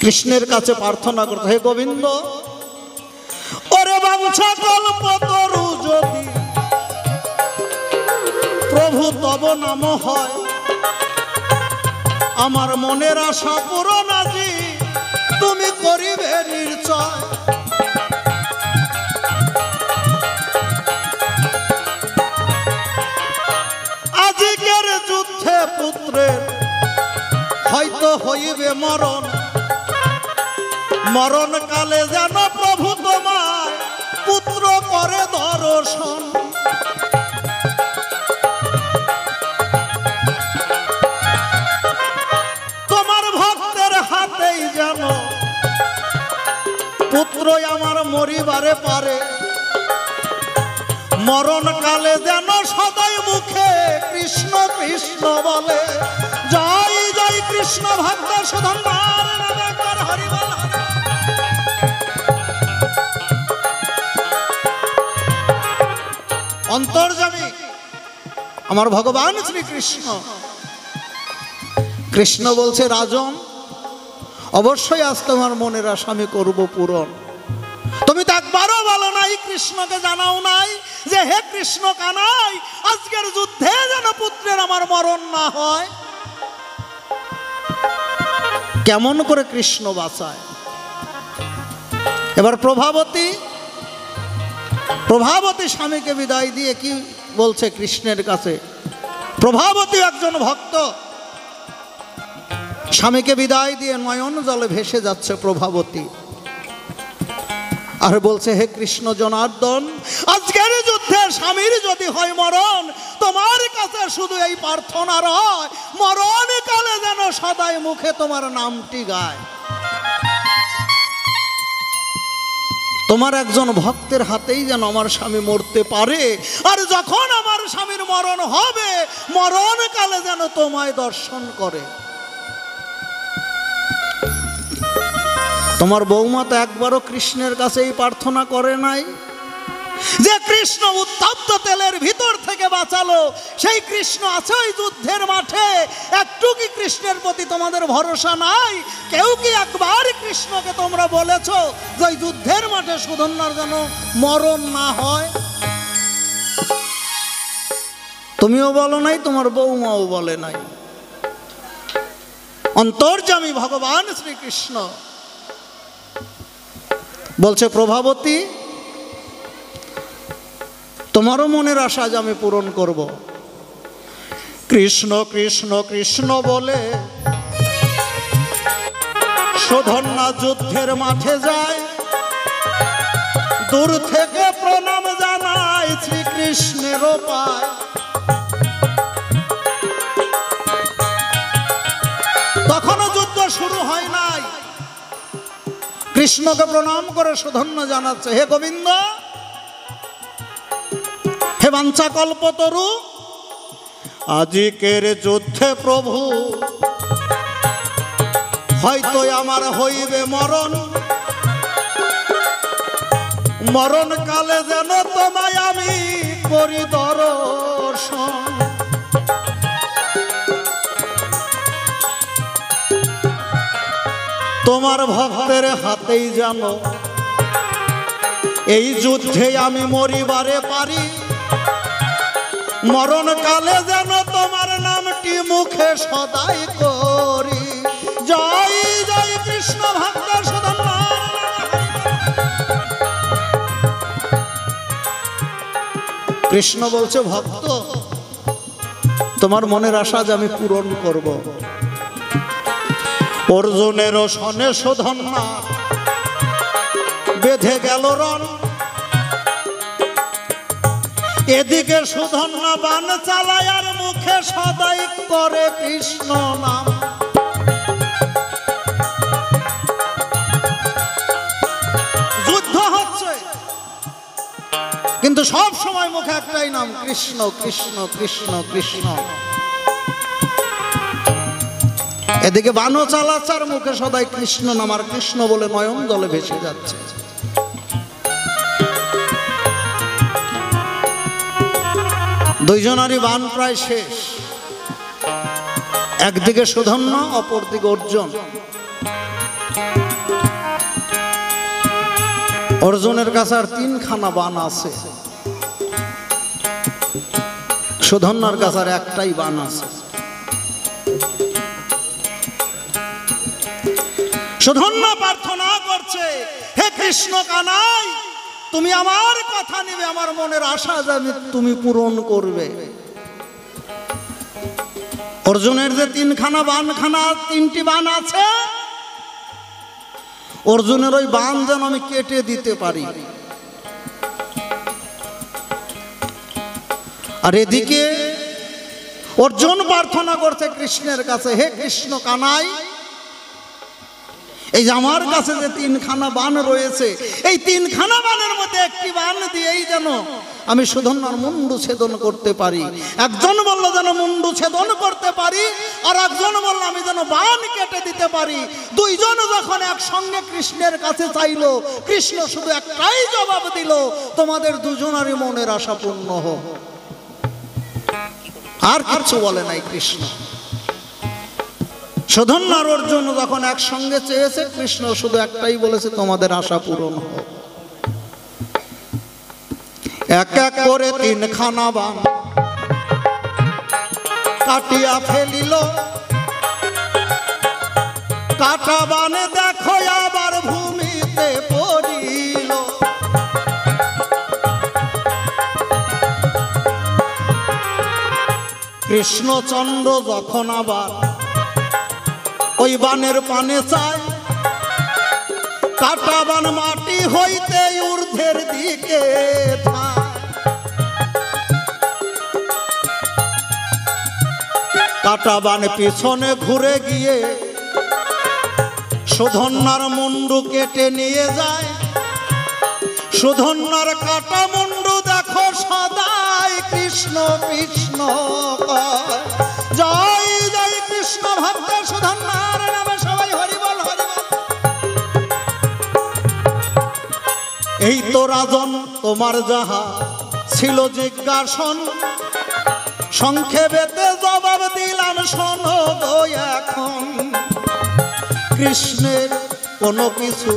কৃষ্ণের কাছে প্রার্থনা করতে, হে গোবিন্দ, ওরে বাঞ্ছা কল্প তরু যদি প্রভু তব নাম হয়, আমার মনের আশা পূরণ আজি তুমি করিবে নিশ্চয়। আজিকের যুদ্ধে পুত্রের হয়তো হইবে মরণ, মরণ কালে যেন প্রভু তোমার পুত্র করে দর্শন। তোমার ভক্তের হাতেই যেন পুত্র আমার মরিবারে পারে, মরণ কালে যেন সদাই মুখে কৃষ্ণ কৃষ্ণ বলে। জয় জয় কৃষ্ণ ভক্ত সুধন হরিবল। অন্তর্যামী আমার ভগবান শ্রীকৃষ্ণ, কৃষ্ণ বলছে, রাজন, অবশ্যই আজ তোমার মনের আশা আমি করব পূরণ। তুমি তো একবারও বলো নাই, কৃষ্ণকে জানাও নাই যে হে কৃষ্ণ কানাই, আজকের যুদ্ধে যেন পুত্রের আমার মরণ না হয়। কেমন করে কৃষ্ণ বাঁচায়? এবার প্রভাবতী প্রভাবতী স্বামীকে বিদায় দিয়ে কি বলছে কৃষ্ণের কাছে? প্রভাবতী একজন ভক্ত স্বামীকে বিদায় দিয়ে নয়ন জলে ভেসে যাচ্ছে প্রভাবতী, আর বলছে, হে কৃষ্ণ জনার্দন, আজকের যুদ্ধে স্বামীর যদি হয় মরণ, তোমার কাছে শুধু এই প্রার্থনা রয়, মরণ কালে যেন সদাই মুখে তোমার নামটি গায়। তোমার একজন ভক্তের হাতেই যেন আমার স্বামী মরতে পারে, আর যখন আমার স্বামীর মরণ হবে, মরণ কালে যেন তোমায় দর্শন করে। তোমার বৌমা তো একবারও কৃষ্ণের কাছে এই প্রার্থনা করে নাই যে কৃষ্ণ উত্তপ্ত তেলের ভিতর থেকে বাঁচালো, সেই কৃষ্ণ আছে ওই যুদ্ধের মাঠে। একটু কি কৃষ্ণের প্রতি তোমাদের ভরসা নাই? কেউ কি একবার কৃষ্ণকে তোমরা বলেছ যে ওই যুদ্ধের মাঠে সুধন্যার যেন মরণ না হয়? তুমিও বলো নাই, তোমার বৌমাও বলে নাই। অন্তর্যামী ভগবান শ্রীকৃষ্ণ বলছে, প্রভাবতী, তোমারও মনের আশা আজ আমি পূরণ করব। কৃষ্ণ কৃষ্ণ কৃষ্ণ বলে সুধন্যা যুদ্ধের মাঠে যায়, দূর থেকে প্রণাম জানায় শ্রীকৃষ্ণের পায়। কৃষ্ণকে প্রণাম করে সুধন্য জানাচ্ছে, হে গোবিন্দ, হে বাঞ্ছা কল্পতরু, আজিকের যুদ্ধে প্রভু হয়তো আমার হইবে মরণ, মরণ কালে যেন তোমায় আমি করি দর্শন। তোমার ভক্তের হাতেই যেন এই যুদ্ধে আমি মরিবারে পারি, মরণ কালে যেন তোমার নামটি মুখে সদাই করি। জয় জয় কৃষ্ণ ভক্ত সদন। কৃষ্ণ বলছে, ভক্ত, তোমার মনের আশা যে আমি পূরণ করব। অর্জুনেরও শনে শোধনা বেঁধে গেল রণ, এদিকে শোধনা বান চালায়ার মুখে সদাই করে কৃষ্ণ নাম। যুদ্ধ হচ্ছে কিন্তু সব সময় মুখে একটাই নাম, কৃষ্ণ কৃষ্ণ কৃষ্ণ কৃষ্ণ। এদিকে বানো চালাচার মুখে সদাই কৃষ্ণ নাম, আর কৃষ্ণ বলে নয়ন জলে ভেসে যাচ্ছে। দুইজনারই বান প্রায় শেষ, একদিকে সুধন্য, অপরদিকে অর্জুন। অর্জুনের কাছে আর তিনখানা বান আছে, সুধন্যার কাছে আর একটাই বান আছে। সুধন্য প্রার্থনা করছে, হে কৃষ্ণ কানাই, তুমি আমার কথা নেবে, আমার মনের আশা জানি তুমি পূরণ করবে। অর্জুনের যে তিনখানা বানখানা, তিনটি বান আছে, অর্জুনের ওই বান যেন আমি কেটে দিতে পারি। আর এদিকে অর্জুন প্রার্থনা করছে কৃষ্ণের কাছে, হে কৃষ্ণ কানাই, এই যে আমার কাছে যে তিনখানা বান রয়েছে, এই তিনখানা বানের মধ্যে একটি বান দিয়েই যেন আমি সুধন্যার মুন্ডু ছেদন করতে পারি। একজন বলল যেন মুন্ডু ছেদন করতে পারি, আর একজন বলল আমি যেন বান কেটে দিতে পারি। দুইজন যখন একসঙ্গে কৃষ্ণের কাছে চাইল, কৃষ্ণ শুধু একটাই জবাব দিল, তোমাদের দুজনারই মনের আশা পূর্ণ হোক। আর কিছু বলে নাই কৃষ্ণ। সুধন্যার অর্জুন যখন একসঙ্গে চেয়েছে, কৃষ্ণ শুধু একটাই বলেছে, তোমাদের আশা পূরণ হোক। এক এক করে তিনখানা বান কাটিয়া ফেলিল, কাটা বানে দেখো আবার ভূমিতে পড়িল। কৃষ্ণচন্দ্র যখন আবার ওই বানের পানে চায়, কাটা বান মাটি হইতে ঊর্ধ্বের দিকে থায়। কাটা বান পিছনে ঘুরে গিয়ে সুধন্যার মুন্ডু কেটে নিয়ে যায়। সুধন্যার কাটা মুন্ডু দেখো সদাই কৃষ্ণ কৃষ্ণ। জয় জয় কৃষ্ণ ভক্ত সুধন্যার নামে সবাই হরি বল হরি বল। এই তো রাজন তোমার যাহা ছিল জিজ্ঞাসন, সংক্ষেপেতে জবাব দিলাম শোনো গো এখন। কৃষ্ণের কোনো কিছু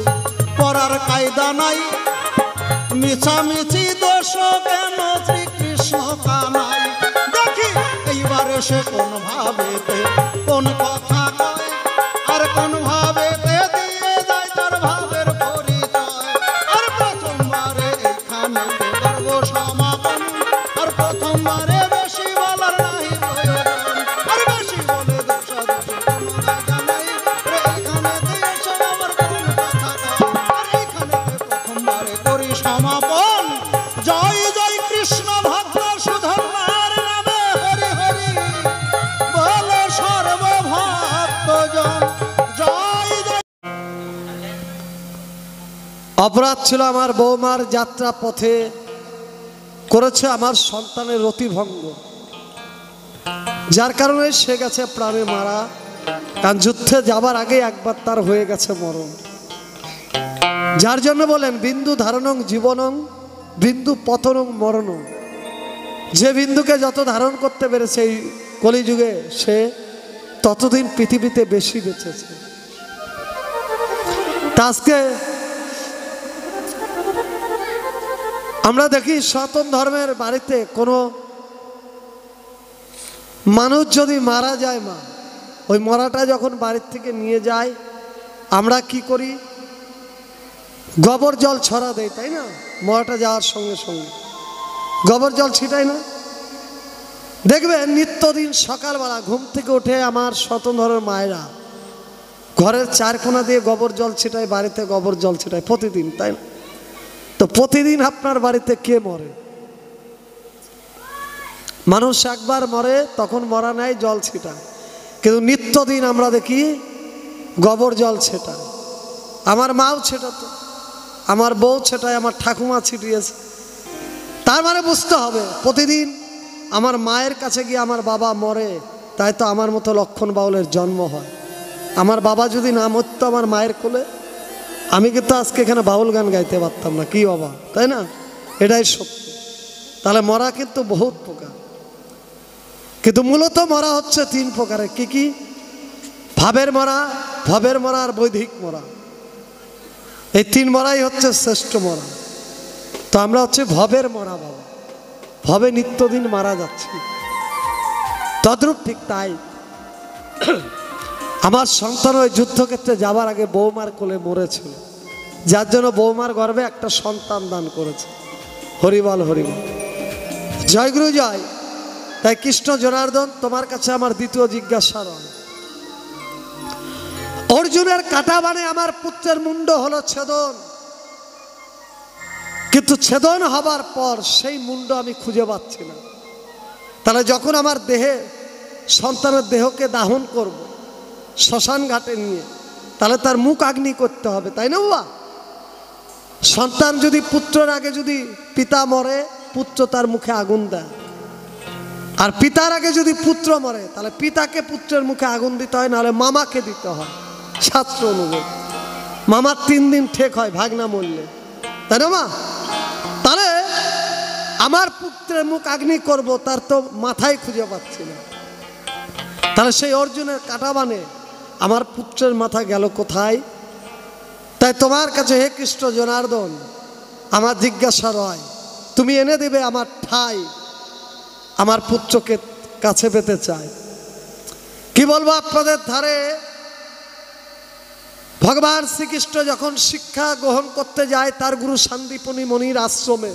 করার কায়দা নাই, মিছামিছি দোষ কেন শ্রীকৃষ্ণ কানাই। দেখি এইবারে সে কোন ভাবে কোন কথা কয়, আর কোন ভাবে দিয়ে যায় তার ভাবের পরিচয়। আর প্রথমবারে এখানে গর্ব সমাপন, আর প্রথমবারে বেশি বলার নাই প্রয়োজন। আর বেশি বলে দোষ কোনো দেখা নাই, এখানে দিয়ে সব আমার কোন কথা কয়, আর এখানে প্রথমবারে করি সমাপন। জয় জয় কৃষ্ণ ভক্ত সুধন্যার নামে হরি হরি বল সর। অপরাধ ছিল আমার বৌমার যাত্রা পথে করেছে আমার সন্তানের রতিভঙ্গ, যার কারণে সে গেছে প্রাণে মারা। কারণ যুদ্ধে যাবার আগে একবার তার হয়ে গেছে মরণ, যার জন্য বলেন বিন্দু ধারণং জীবনং বিন্দু পতনং মরণং। যে বিন্দুকে যত ধারণ করতে পেরেছে এই কলিযুগে সে ততদিন পৃথিবীতে বেশি বেঁচেছে। আজকে আমরা দেখি সনাতন ধর্মের বাড়িতে কোনো মানুষ যদি মারা যায়, মা ওই মরাটা যখন বাড়ির থেকে নিয়ে যায় আমরা কি করি, গোবর জল ছড়া দেই, তাই না? মরাটা যাওয়ার সঙ্গে সঙ্গে গোবর জল ছিটাই না। দেখবেন নিত্যদিন সকালবেলা ঘুম থেকে উঠে আমার সনাতন ধর্মের মায়েরা ঘরের চারকোনা দিয়ে গোবর জল ছিটায়, বাড়িতে গোবর জল ছিটায় প্রতিদিন, তাই না? তো প্রতিদিন আপনার বাড়িতে কে মরে? মানুষ একবার মরে তখন মরা নাই জল ছিটায়, কিন্তু নিত্যদিন আমরা দেখি গোবর জল ছিটায়। আমার মাও ছিটাতো, আমার বউ ছিটায়, আমার ঠাকুমা ছিটিয়েছে। তার মানে বুঝতে হবে প্রতিদিন আমার মায়ের কাছে গিয়ে আমার বাবা মরে, তাই তো আমার মতো লক্ষণ বাউলের জন্ম হয়। আমার বাবা যদি না মরতো আমার মায়ের কোলে, আমি কিন্তু আজকে এখানে বাউল গান গাইতে পারতাম না, কি বাবা, তাই না? এটাই সত্য। তাহলে মরা কিন্তু বহুত প্রকার, কিন্তু মূলত মরা হচ্ছে তিন প্রকারে। কি কি? ভাবের মরা, ভবের মরা আর বৈদিক মরা। এই তিন মরাই হচ্ছে শ্রেষ্ঠ মরা। তো আমরা হচ্ছে ভবের মরা, বাবা ভবে নিত্যদিন মারা যাচ্ছি। তদ্রূপ ঠিক তাই আমার সন্তান ওই যুদ্ধক্ষেত্রে যাবার আগে বৌমার কোলে মরেছিল, যার জন্য বৌমার গর্ভে একটা সন্তান দান করেছে। হরিবল হরিবল, জয়গুরু জয়। তাই কৃষ্ণ জনার্দন, তোমার কাছে আমার দ্বিতীয় জিজ্ঞাসা রয়। অর্জুনের কাঁটা বানে আমার পুত্রের মুণ্ড হলো ছেদন, কিন্তু ছেদন হবার পর সেই মুণ্ড আমি খুঁজে পাচ্ছি না। তাহলে যখন আমার দেহে সন্তানের দেহকে দাহন করব শ্মশান ঘাটে নিয়ে, তাহলে তার মুখ আগ্নি করতে হবে, তাই না বাবা? সন্তান যদি পুত্রের আগে যদি পিতা মরে, পুত্র তার মুখে আগুন দেয়। আর পিতার আগে যদি পুত্র মরে তাহলে পিতাকে পুত্রের মুখে আগুন দিতে হয়, নাহলে মামাকে দিতে হয়। শাস্ত্র অনুযায়ী মামার তিন দিন ঠেক হয় ভাগনা মরলে, তাই না মা? তাহলে আমার পুত্রের মুখ আগ্নি করব, তার তো মাথায় খুঁজে পাচ্ছি না। তাহলে সেই অর্জুনের কাঁটা বানে আমার পুত্রের মাথা গেল কোথায়? তাই তোমার কাছে হে কৃষ্ণ জনার্দন আমার জিজ্ঞাসা রয়, তুমি এনে দেবে আমার ঠাই। আমার পুত্রকে কাছে পেতে চাই। কি বলবো আপনাদের ধারে, ভগবান শ্রীকৃষ্ণ যখন শিক্ষা গ্রহণ করতে যায় তার গুরু শান্তিপনি মনির আশ্রমে,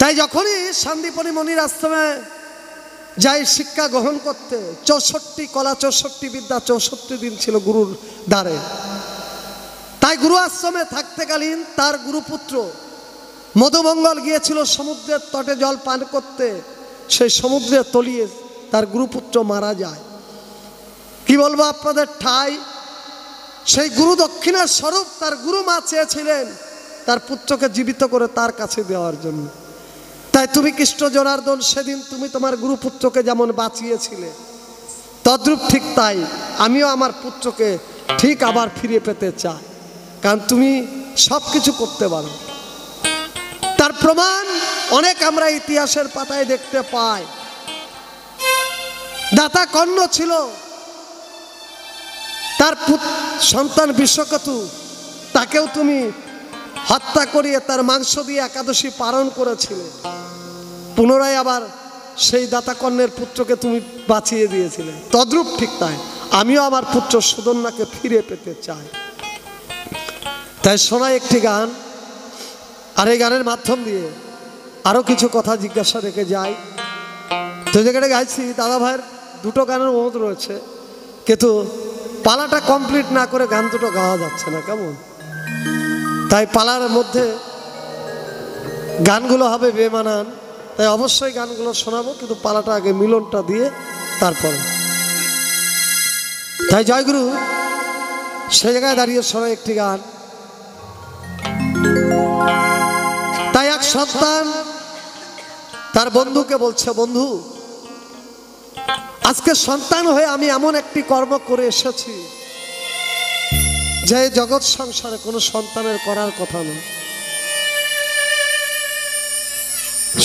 তাই যখনই শান্তিপনি মনির আশ্রমে যাই শিক্ষা গ্রহণ করতে, চৌষট্টি কলা চৌষট্টি বিদ্যা চৌষট্টি দিন ছিল গুরুর দ্বারে। তাই গুরু আশ্রমে থাকতেকালীন তার গুরুপুত্র মধুমঙ্গল গিয়েছিল সমুদ্রের তটে জল পান করতে, সেই সমুদ্রে তলিয়ে তার গুরুপুত্র মারা যায়। কি বলবো আপনাদের ঠাই, সেই গুরু দক্ষিণার স্বরূপ তার গুরু মা চেয়েছিলেন তার পুত্রকে জীবিত করে তার কাছে দেওয়ার জন্য। তাই তুমি কৃষ্ণ জনার্দন সেদিন তুমি তোমার গুরুপুত্রকে যেমন বাঁচিয়েছিলে, তদ্রূপ ঠিক তাই আমিও আমার পুত্রকে ঠিক আবার ফিরে পেতে চাই, কারণ তুমি সব কিছু করতে পারো। তার প্রমাণ অনেক আমরা ইতিহাসের পাতায় দেখতে পাই। দাতা কর্ণ ছিল, তার সন্তান বিশ্বকেতু, তাকেও তুমি হত্যা করিয়ে তার মাংস দিয়ে একাদশী পালন করেছিলে। পুনরায় আবার সেই দাতাকর্ণের পুত্রকে তুমি বাঁচিয়ে দিয়েছিলে। তদ্রূপ ঠিক তাই আমিও আমার পুত্র সুদন্যাকে ফিরে পেতে চাই। তাই শোনায় একটি গান, আর এই গানের মাধ্যম দিয়ে আরও কিছু কথা জিজ্ঞাসা রেখে যাই। তো জায়গাটা গাইছি, দাদা ভাইয়ের দুটো গানের অনুরোধ রয়েছে, কিন্তু পালাটা কমপ্লিট না করে গান দুটো গাওয়া যাচ্ছে না, কেমন? তাই পালার মধ্যে গানগুলো হবে বেমানান, তাই অবশ্যই গানগুলো শোনাবো, কিন্তু পালাটা আগে মিলনটা দিয়ে তারপরে। তাই জয়গুরু সে জায়গায় দাঁড়িয়ে শোনায় একটি গান। তাই এক সন্তান তার বন্ধুকে বলছে, বন্ধু আজকে সন্তান হয়ে আমি এমন একটি কর্ম করে এসেছি যে জগৎ সংসারে কোনো সন্তানের করার কথা না।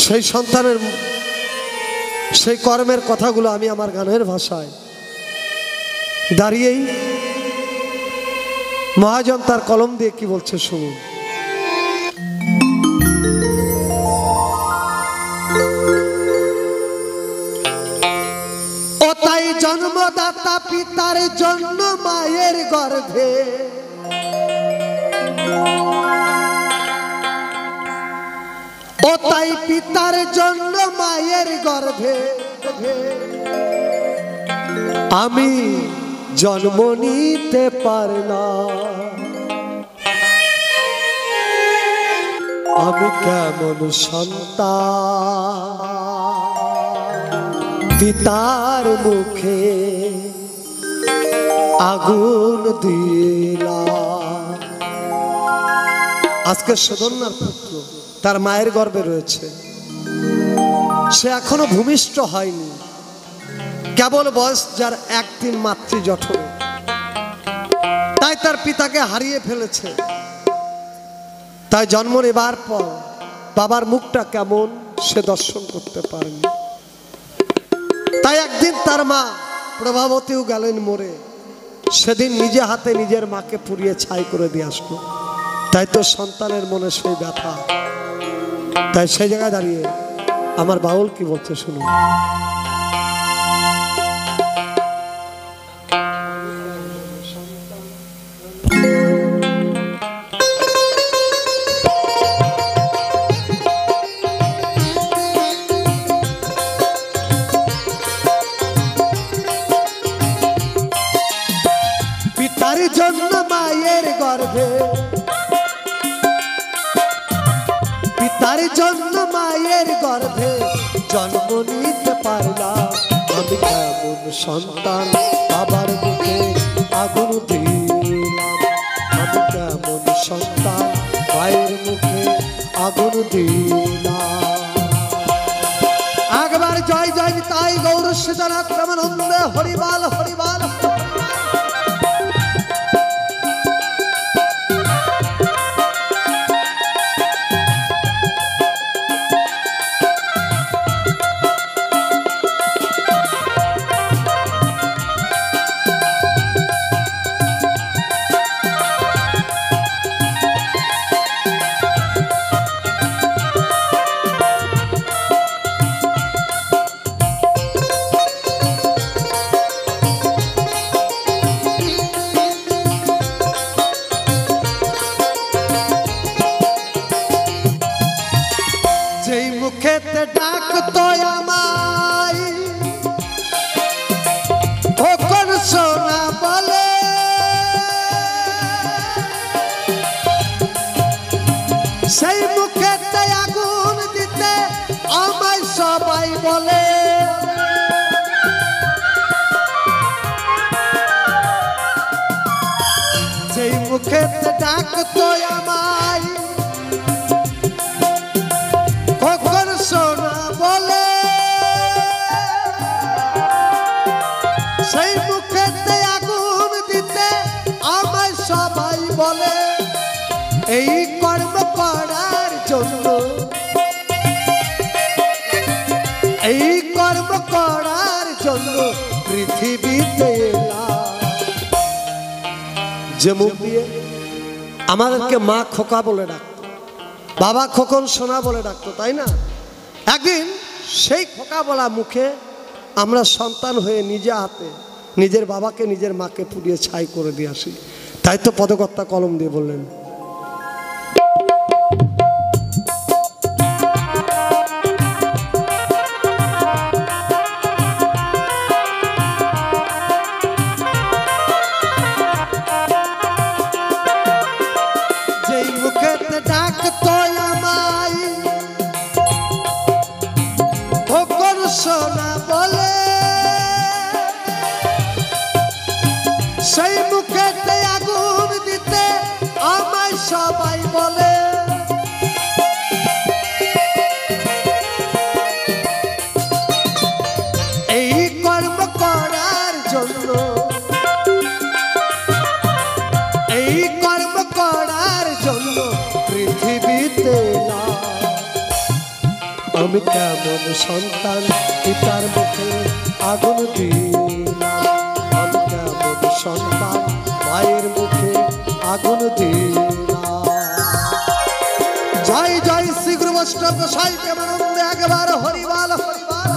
সেই সন্তানের সেই কর্মের কথাগুলো আমি আমার গানের ভাষায় দাঁড়িয়েই মহাজন তার কলম দিয়ে কি বলছে শুনুন। ও তাই জন্মদাতা পিতার জন্য মায়ের গর্ভে ও তাই পিতার জন্য মায়ের গর্ভে আমি জন্ম নিতে পারলাম, আমি কেমন সন্তান। পিতার মুখে আগুন দিলাম। আজকে সদনার পুত্র তার মায়ের গর্ভে রয়েছে, সে এখনো ভূমিষ্ঠ হয়নি, কেবল বয়স যার একদিন মাতৃ জঠরে, তাই তার পিতাকে হারিয়ে ফেলেছে। তাই জন্ম নেবার পর বাবার মুখটা কেমন সে দর্শন করতে পারেনি। তাই একদিন তার মা প্রভাবতীও গেলেন মরে, সেদিন নিজে হাতে নিজের মাকে পুড়িয়ে ছাই করে দিয়ে আসলো। তাই তো সন্তানের মনে সেই ব্যথা। তাই সেই জায়গায় দাঁড়িয়ে আমার বাউল কি বলছে শুনুন। পিতার জন্য মায়ের গর্ভে তার জন্য মায়ের গর্ভে জন্ম নিতে পারলাম, আমি কেমন সন্তান। বাবার মুখে আগুন দিলাম, আমি কেমন সন্তান। মায়ের মুখে আগুন দিলাম। একবার জয় জয় তাই গৌর সীতানাথ রামানন্দে হরিবাল হরিবাল। এই কর্ম করার জন্য এই কর্ম করার জন্য পৃথিবীতে আমাদেরকে মা খোকা বলে ডাকতো, বাবা খোকন সোনা বলে ডাকতো, তাই না? একদিন সেই খোকা বলা মুখে আমরা সন্তান হয়ে নিজে হাতে নিজের বাবাকে নিজের মাকে পুড়িয়ে ছাই করে দিয়ে আসি। তাই তো পদকর্তা কলম দিয়ে বললেন, সেই মুখেতে আগুন দিতে আমায় সবাই বলে। আমি কেমন সন্তান পিতার মুখে আগুন দিলাম, আমি কেমন সন্তান মায়ের মুখে আগুন দিলাম। জয় জয় শ্রীগুরুবৈষ্ণব গোসাই কেমন একবার হরিবাল হরিবাল।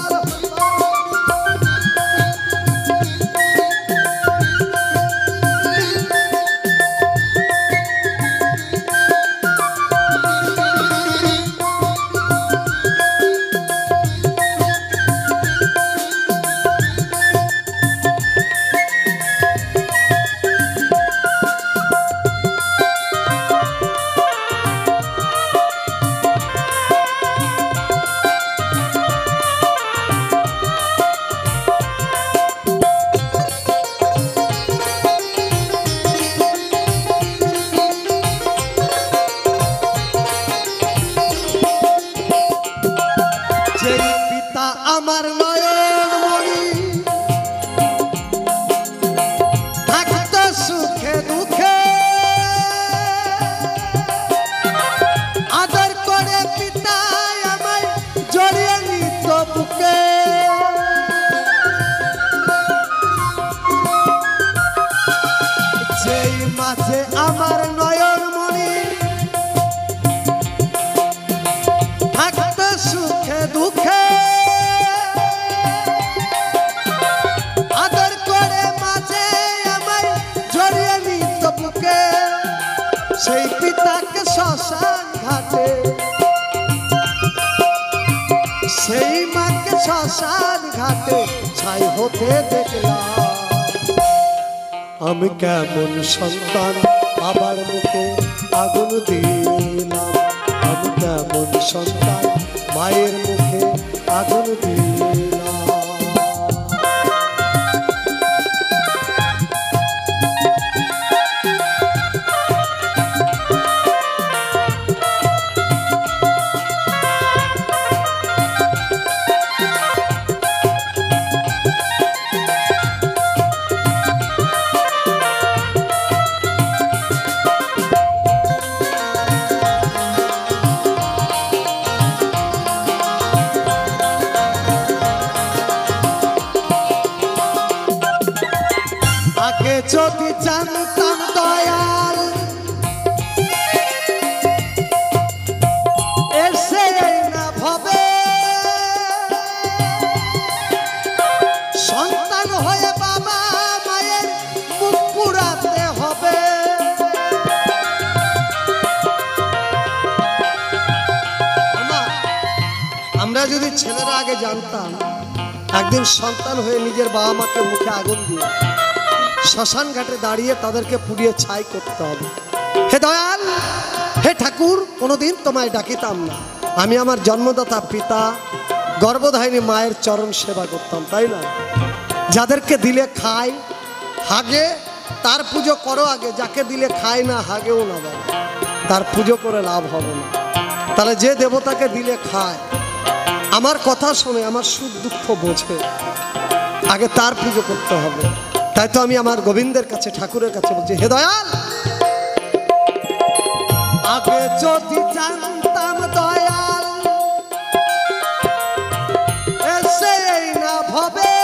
সেই পিতাকে শ্মশান ঘাটে, সেই মাকে শ্মশান ঘাটে ছাই হতে দেখলাম। আমি কেমন সন্তান বাবার মুখে আগুন দিলাম, আমি কেমন সন্তান মায়ের মুখে আগুন দিলাম। যদি জানতাম দয়াল এসে না ভবে, সন্তান হয়ে বাবা মায়ের মুখ পুরাতে হবে। আমরা যদি ছেলেরা আগে জানতাম একদিন সন্তান হয়ে নিজের বাবা মাকে মুখে আগুন দিয়ে শ্মশান ঘাটে দাঁড়িয়ে তাদেরকে পুড়িয়ে ছাই করতে হবে। হে দয়াল, হে ঠাকুর, কোনোদিন তোমায় ডাকিতাম না। আমি আমার জন্মদাতা পিতা গর্ভধারিণী মায়ের চরণ সেবা করতাম, তাই না? যাদেরকে দিলে খায় হাগে তার পুজো করো আগে, যাকে দিলে খায় না হাগেও না বলে তার পুজো করে লাভ হবে না। তাহলে যে দেবতাকে দিলে খায়, আমার কথা শুনে, আমার সুখ দুঃখ বোঝে, আগে তার পুজো করতে হবে। তাই তো আমি আমার গোবিন্দের কাছে, ঠাকুরের কাছে বলছি, হে দয়াল, আগে যদি জানতাম দয়াল এসে না ভবে,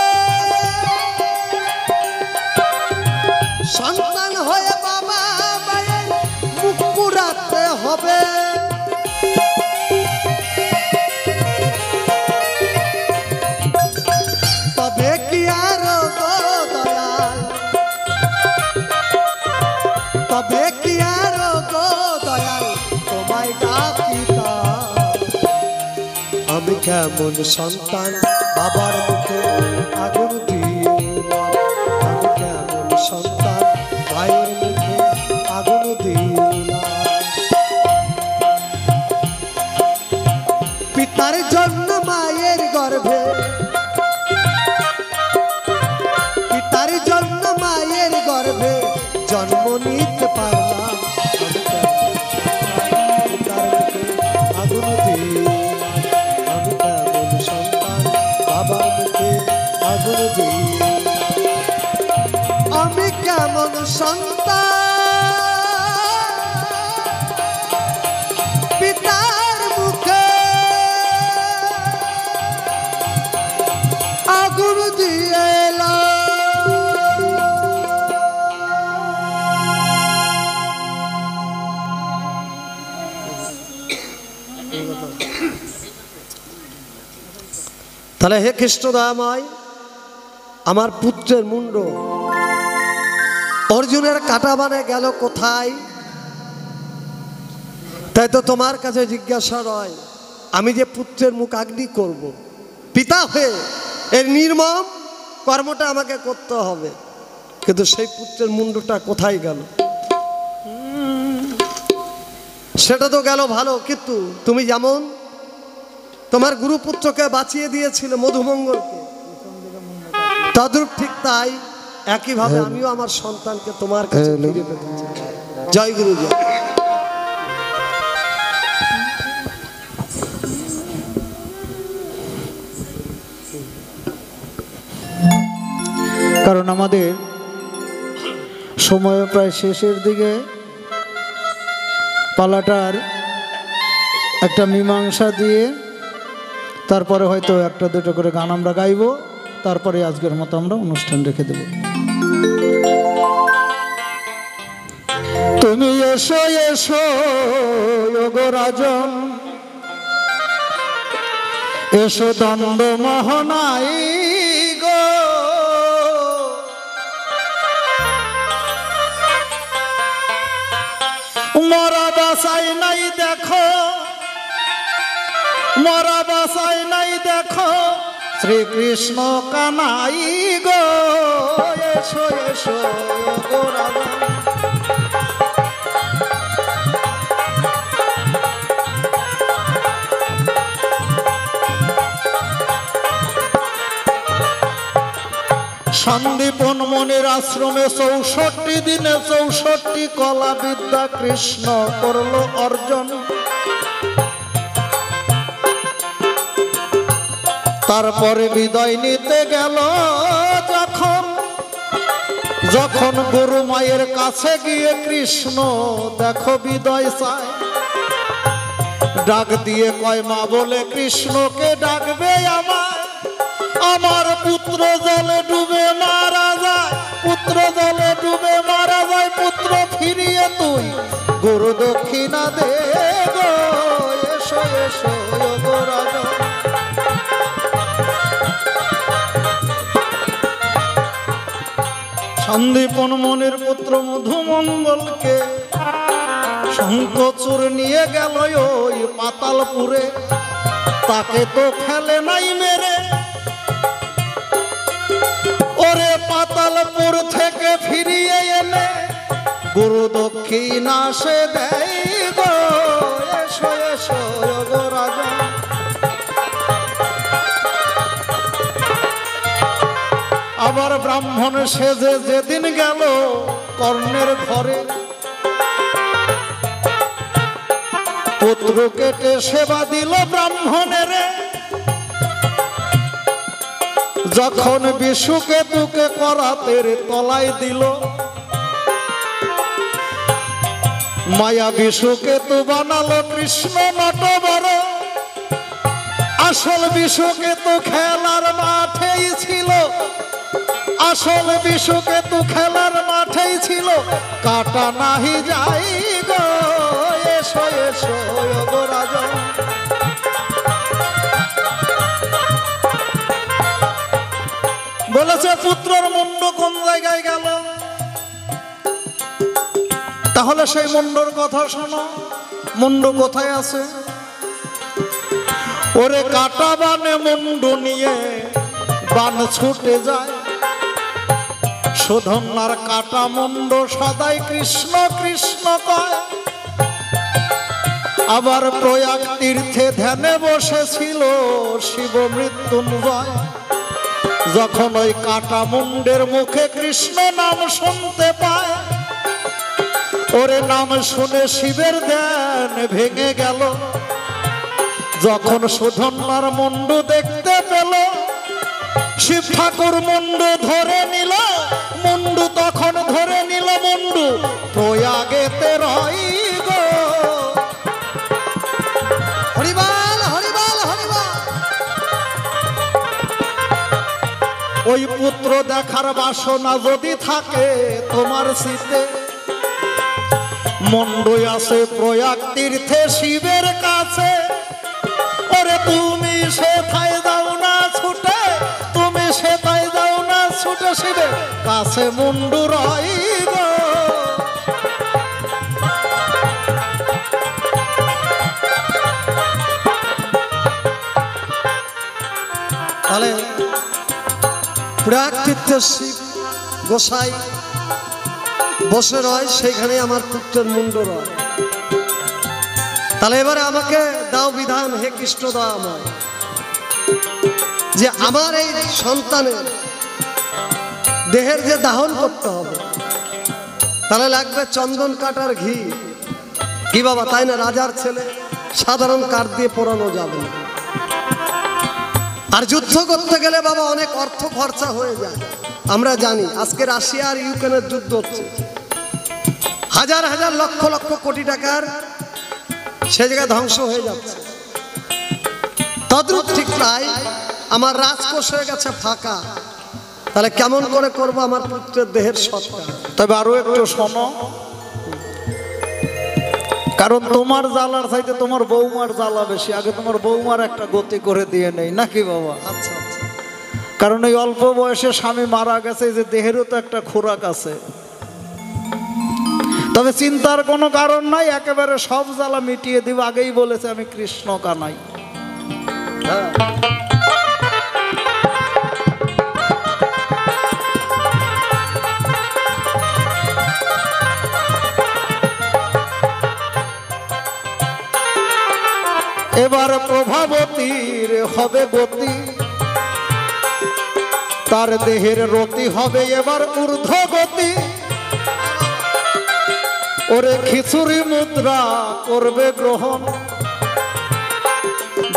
সন্তান হয়ে বাবা মায়ের মুখ পুরাতে হবে। আমি কেমন সন্তান বাবার মুখে আগুন দিলাম, আমি কেমন সন্তান মায়ের মুখে আগুন দিলাম। পিতার জন্য মায়ের গর্ভে, পিতার জন্য মায়ের গর্ভে জন্ম নিতে পারলাম। আমি কেমন সন্তান পিতার মুখে, তাহলে হে কৃষ্ণদয়াময়, আমার পুত্রের মুণ্ড অর্জুনের কাটা বানে গেল কোথায়? তাই তো তোমার কাছে জিজ্ঞাসা রয়, আমি যে পুত্রের মুখ আগ্নি করব, পিতা হয়ে এর নির্মম কর্মটা আমাকে করতে হবে, কিন্তু সেই পুত্রের মুণ্ডটা কোথায় গেল? সেটা তো গেল ভালো, কিন্তু তুমি যেমন তোমার গুরুপুত্রকে বাঁচিয়ে দিয়েছিলে মধুমঙ্গলকে, তদ্রূপ ঠিক তাই একইভাবে আমিও আমার সন্তানকে তোমার কাছে ফিরিয়ে পেতে চাই। জয় গুরু জয়। কারণ আমাদের সময় প্রায় শেষের দিকে, পালাটার একটা মীমাংসা দিয়ে তারপরে হয়তো একটা দুটো করে গান আমরা গাইব, তারপরে আজকের মতো আমরা অনুষ্ঠান রেখে দেব। তুমি এসো এসো গো রাজন, এসো দণ্ড মোহনাই গো, মরা বাসাই নাই দেখো, মরা বাসাই নাই দেখো শ্রীকৃষ্ণ কানাই গো। এসো এসো গো রাজন, সন্দীপন মনির আশ্রমে চৌষট্টি দিনে চৌষট্টি কলা বিদ্যা কৃষ্ণ করল অর্জন। তারপরে বিদায় নিতে গেল যখন, যখন গুরু মায়ের কাছে গিয়ে কৃষ্ণ দেখো বিদায় চায়, ডাক দিয়ে কয় মা বলে কৃষ্ণকে ডাকবে আমার, আমার পুত্র জলে ডুবে মারা যায়, পুত্র জলে ডুবে মারা যায়, পুত্র ফিরিয়ে তুই গুরু দক্ষিণা দে গো। এসো এসো গো রাজন, সন্দীপন মনির পুত্র মধুমঙ্গলকে শঙ্খচূড় নিয়ে গেল ওই পাতালপুরে, তাকে তো ফেলে নাই মেরে, ওরে পাতালপুর থেকে ফিরিয়ে এনে গুরু দক্ষিণা সে দেয় গো। এসো এসো গো রাজন, আবার ব্রাহ্মণ সেজে যেদিন গেল কর্ণের ঘরে, পুত্র কেটে সেবা দিল ব্রাহ্মণের, যখন বিশুকে তুকে করাতের তলায় দিল, মায়া বিশুকে তু বানালো কৃষ্ণ নট বড়, আসল বিশুকে তু খেলার মাঠেই ছিল, আসল বিশুকে তু খেলার মাঠেই ছিল, কাটা নাহি যাই গো। এসো এসো গো রাজন, বলেছে পুত্রর মুন্ড কোন জায়গায় গেল, তাহলে সেই মুন্ডর কথা শোনো, মুন্ড কোথায় আছে? ওরে কাটা বানে মুন্ড নিয়ে বান ছুটে যায়, সুধন্যার কাটা মুন্ড সদাই কৃষ্ণ কৃষ্ণ কয়। আবার প্রয়াগ তীর্থে ধ্যানে বসেছিল শিব মৃত্যুঞ্জয়, যখন ওই কাটা মুন্ডের মুখে কৃষ্ণ নাম শুনতে পায়, ওরে নাম শুনে শিবের ধ্যান ভেঙে গেল, যখন সুধন্যার মুন্ডু দেখতে পেল শিব ঠাকুর মুন্ডু ধরে নিল, মুন্ডু তখন ধরে নিল, মুন্ডু প্রয়াগেতে রই গো। হরিবাল হরিবাল হরিবাল, ওই পুত্র দেখার বাসনা যদি থাকে তোমার শীতে, মুন্ডু আসে প্রয়াগ তীর্থে শিবের কাছে, ওরে তুমি সে ঠায় দাও না ছুটে, ফুটে সিঁড়ে কাছে মুন্ডু রইল তাহলে প্রাকৃত্য শিব গোসাই বসে রয়, সেখানে আমার পুত্রের মুন্ডু রয়। তাহলে এবারে আমাকে দাও বিধান, হে কৃষ্ণ দাও আমায় যে আমার এই সন্তানের দেহের যে দাহন করতে হবে তাহলে লাগবে চন্দন কাটার ঘি। কি বাবা, তাই না? রাজার ছেলে, সাধারণ কাঠ দিয়ে পোড়ানো যাবে না। আর যুদ্ধ করতে গেলে বাবা অনেক অর্থ খরচা হয়ে যায়, আমরা জানি। আজকে রাশিয়া আর ইউক্রেনের যুদ্ধ হচ্ছে, হাজার হাজার লক্ষ লক্ষ কোটি টাকার সে জায়গায় ধ্বংস হয়ে যাচ্ছে। তদ্রুপ ঠিক তাই আমার রাজকোষ হয়ে গেছে ফাঁকা, তাহলে কেমন করে করব আমার পুত্রের দেহের সৎকার? তবে আরো একটু শোনো, কারণ তোমার জ্বালার চাইতে তোমার বৌমার জ্বালা বেশি। আগে তোমার বৌমার একটা গতি করে দিয়ে নেই নাকি বাবা? আচ্ছা আচ্ছা। কারণ এই অল্প বয়সে স্বামী মারা গেছে, যে দেহেরও তো একটা খোরাক আছে। তবে চিন্তার কোনো কারণ নাই, একেবারে সব জ্বালা মিটিয়ে দিব। আগেই বলেছে আমি কৃষ্ণ কানাই। এবার প্রভাবতীর হবে গতি, তার দেহের রতি হবে এবার ঊর্ধ্ব গতি। ওরে খিচুড়ি মুদ্রা করবে গ্রহণ,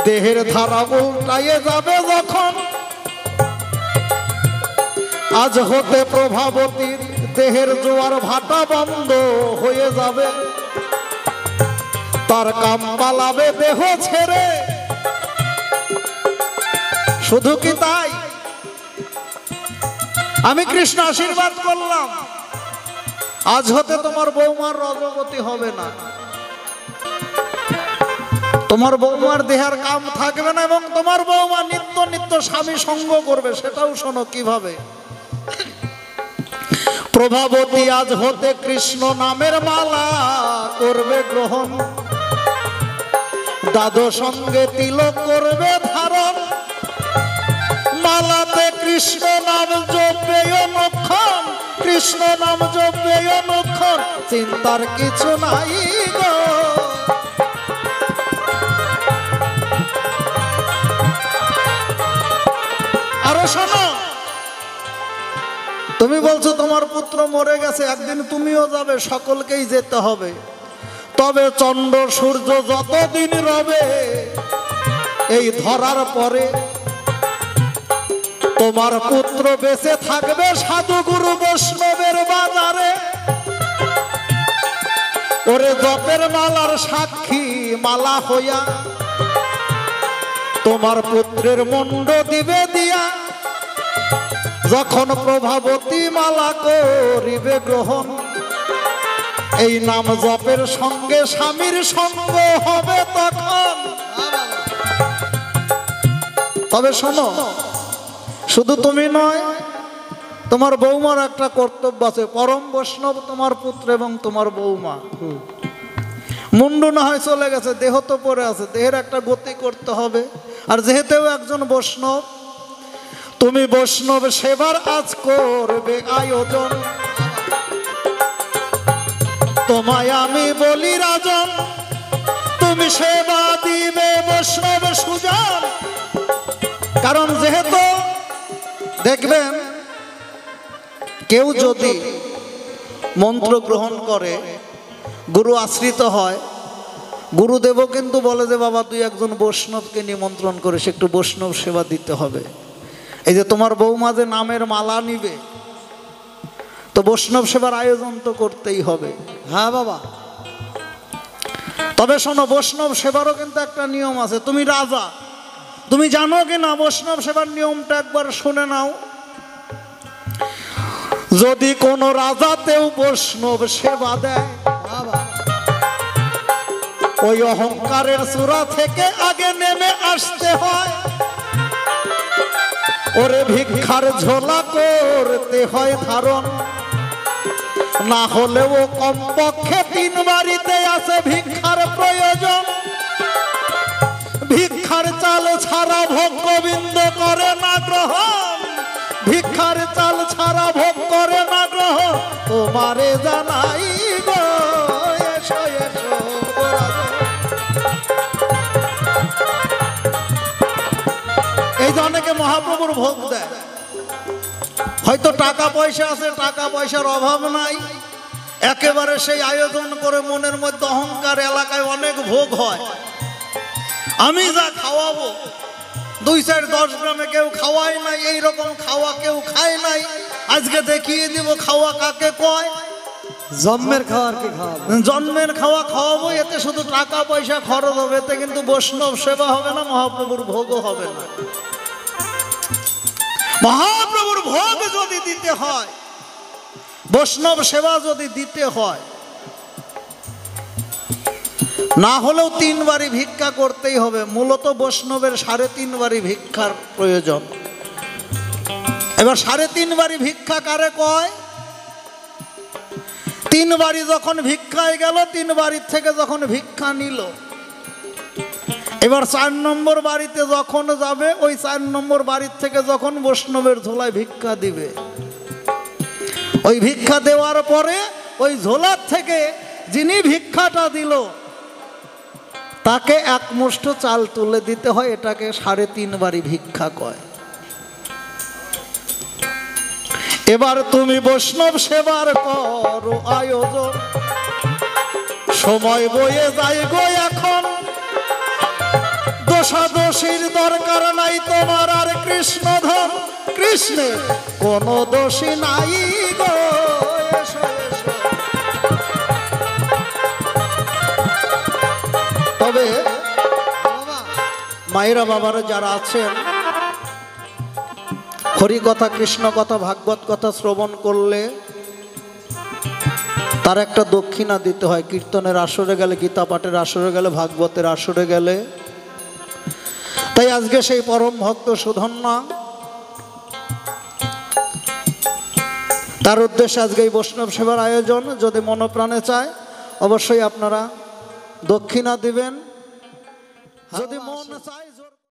দেহের ধারা উল্টাইয়ে যাবে যখন। আজ হতে প্রভাবতীর দেহের জোয়ার ভাটা বন্ধ হয়ে যাবে, তার কাম পালাবে দেহ ছেড়ে। শুধু কি তাই? আমি কৃষ্ণ আশীর্বাদ করলাম আজ হতে তোমার বৌমার রজগতি হবে না, তোমার বৌমার দেহের কাম থাকবে না, এবং তোমার বৌমা নিত্য নিত্য স্বামী সঙ্গ করবে। সেটাও শোনো কিভাবে। প্রভাবতী আজ হতে কৃষ্ণ নামের মালা করবে গ্রহণ, দাদো সঙ্গে তিলক করবে ধারণ, মালাতে কৃষ্ণ নাম জপবে অনক্ষণ, কৃষ্ণ নাম জপবে অনক্ষণ। চিন্তার কিছু নাই গো। আরো শোনো, তুমি বলছো তোমার পুত্র মরে গেছে, একদিন তুমিও যাবে, সকলকেই যেতে হবে। তবে চন্দ্র সূর্য যতদিন রবে এই ধরার পরে, তোমার পুত্র বেঁচে থাকবে সাধু গুরু বৈষ্ণবের বাজারে। ওরে জপের মালার সাক্ষী মালা হইয়া তোমার পুত্রের মুন্ড দিবে দিয়া। যখন প্রভাবতী মালা করিবে গ্রহণ, এই নাম জপের সঙ্গে স্বামীর সঙ্গ হবে তখন। তবে শোনো, শুধু তুমি নয়, তোমার বৌমার একটা কর্তব্য আছে। পরম বৈষ্ণব তোমার পুত্র এবং তোমার বৌমা। মুন্ডু না হয় চলে গেছে, দেহ তো পড়ে আছে, দেহের একটা গতি করতে হবে। আর যেহেতু একজন বৈষ্ণব, তুমি বৈষ্ণব সেবার আজ করবে আয়োজন। তোমায় আমি বলি রাজন, তুমি সেবা দিবে বৈষ্ণব সুজন। কারণ যেহেতু দেখবেন কেউ যদি মন্ত্র গ্রহণ করে, গুরু আশ্রিত হয়, গুরুদেবও কিন্তু বলে যে বাবা তুই একজন বৈষ্ণবকে নিমন্ত্রণ করিস, একটু বৈষ্ণব সেবা দিতে হবে। এই যে তোমার বৌমা যে নামের মালা নিবে, তো বৈষ্ণব সেবার আয়োজন তো করতেই হবে। হ্যাঁ বাবা, তবে শোনো, বৈষ্ণব সেবারও কিন্তু একটা নিয়ম আছে। তুমি রাজা, তুমি জানো কি না বৈষ্ণব সেবার নিয়মটা? একবার শুনে নাও। যদি কোনো রাজাতেও বৈষ্ণব সেবা দেয়, ওই অহংকারের চূড়া থেকে আগে নেমে আসতে হয়। ওরে ভিক্ষার ঝোলা করতে হয় ধারণ, না হলেও কমপক্ষে তিন বাড়িতে আসে ভিক্ষার প্রয়োজন। ভিক্ষার চাল ছাড়া ভোগ গোবিন্দ করে না গ্রহণ, ভিক্ষার চাল ছাড়া ভোগ করে না গ্রহণ। তোমারে জানাই গো এসো এসো এই যে অনেকে মহাপ্রভুর ভোগ দেয়, হয়তো টাকা পয়সা আছে, টাকা পয়সার অভাব নাই, একেবারে সেই আয়োজন করে মনের মধ্যে অহংকার। এলাকায় অনেক ভোগ হয়, আমি যা খাওয়াবো দুই চার দশ গ্রামে কেউ খাওয়াই নাই, এই রকম খাওয়া কেউ খায় নাই, আজকে দেখিয়ে দিব খাওয়া কাকে কয়। জন্মের খাওয়ার কি খাওয়া, জন্মের খাওয়া খাওয়াবো, এতে শুধু টাকা পয়সা খরচ হবে, এতে কিন্তু বৈষ্ণব সেবা হবে না, মহাপ্রভুর ভোগও হবে না। মহাপ্রভুর ভোগ যদি দিতে হয়, বৈষ্ণব সেবা যদি দিতে হয়, না হলেও তিন বারি ভিক্ষা করতেই হবে। মূলত বৈষ্ণবের সাড়ে তিন বারি ভিক্ষার প্রয়োজন। এবার সাড়ে তিন বারি ভিক্ষা কারে কয়? তিন বারি যখন ভিক্ষায় গেল, তিন বাড়ির থেকে যখন ভিক্ষা নিল, এবার চার নম্বর বাড়িতে যখন যাবে, ওই চার নম্বর বাড়ির থেকে যখন বৈষ্ণবের ঝোলায় ভিক্ষা দিবে, ওই ভিক্ষা দেওয়ার পরে ওই ঝোলার থেকে যিনি ভিক্ষাটা দিল তাকে এক মুষ্ঠ চাল তুলে দিতে হয়, এটাকে সাড়ে তিন বারি ভিক্ষা কয়। এবার তুমি বৈষ্ণব সেবার করো আয়োজন, সময় বয়ে যায় গো এখন, দোষাদোষীর দরকার নাই তোমার আর কৃষ্ণ ধর, কৃষ্ণের কোনো দোষী নাই গো। তবে মায়েরা বাবারা যারা আছেন, হরি কথা, কৃষ্ণ কথা, ভাগবত কথা শ্রবণ করলে তার একটা দক্ষিণা দিতে হয়। কীর্তনের আসরে গেলে, গীতা পাঠের আসরে গেলে, ভাগবতের আসরে গেলে। তাই আজকে সেই পরম ভক্ত সুধন্যা, তার উদ্দেশ্যে আজকে এই বৈষ্ণব সেবার আয়োজন। যদি মনপ্রাণে চায় অবশ্যই আপনারা দক্ষিণা দিবেন, যদি মন চায়।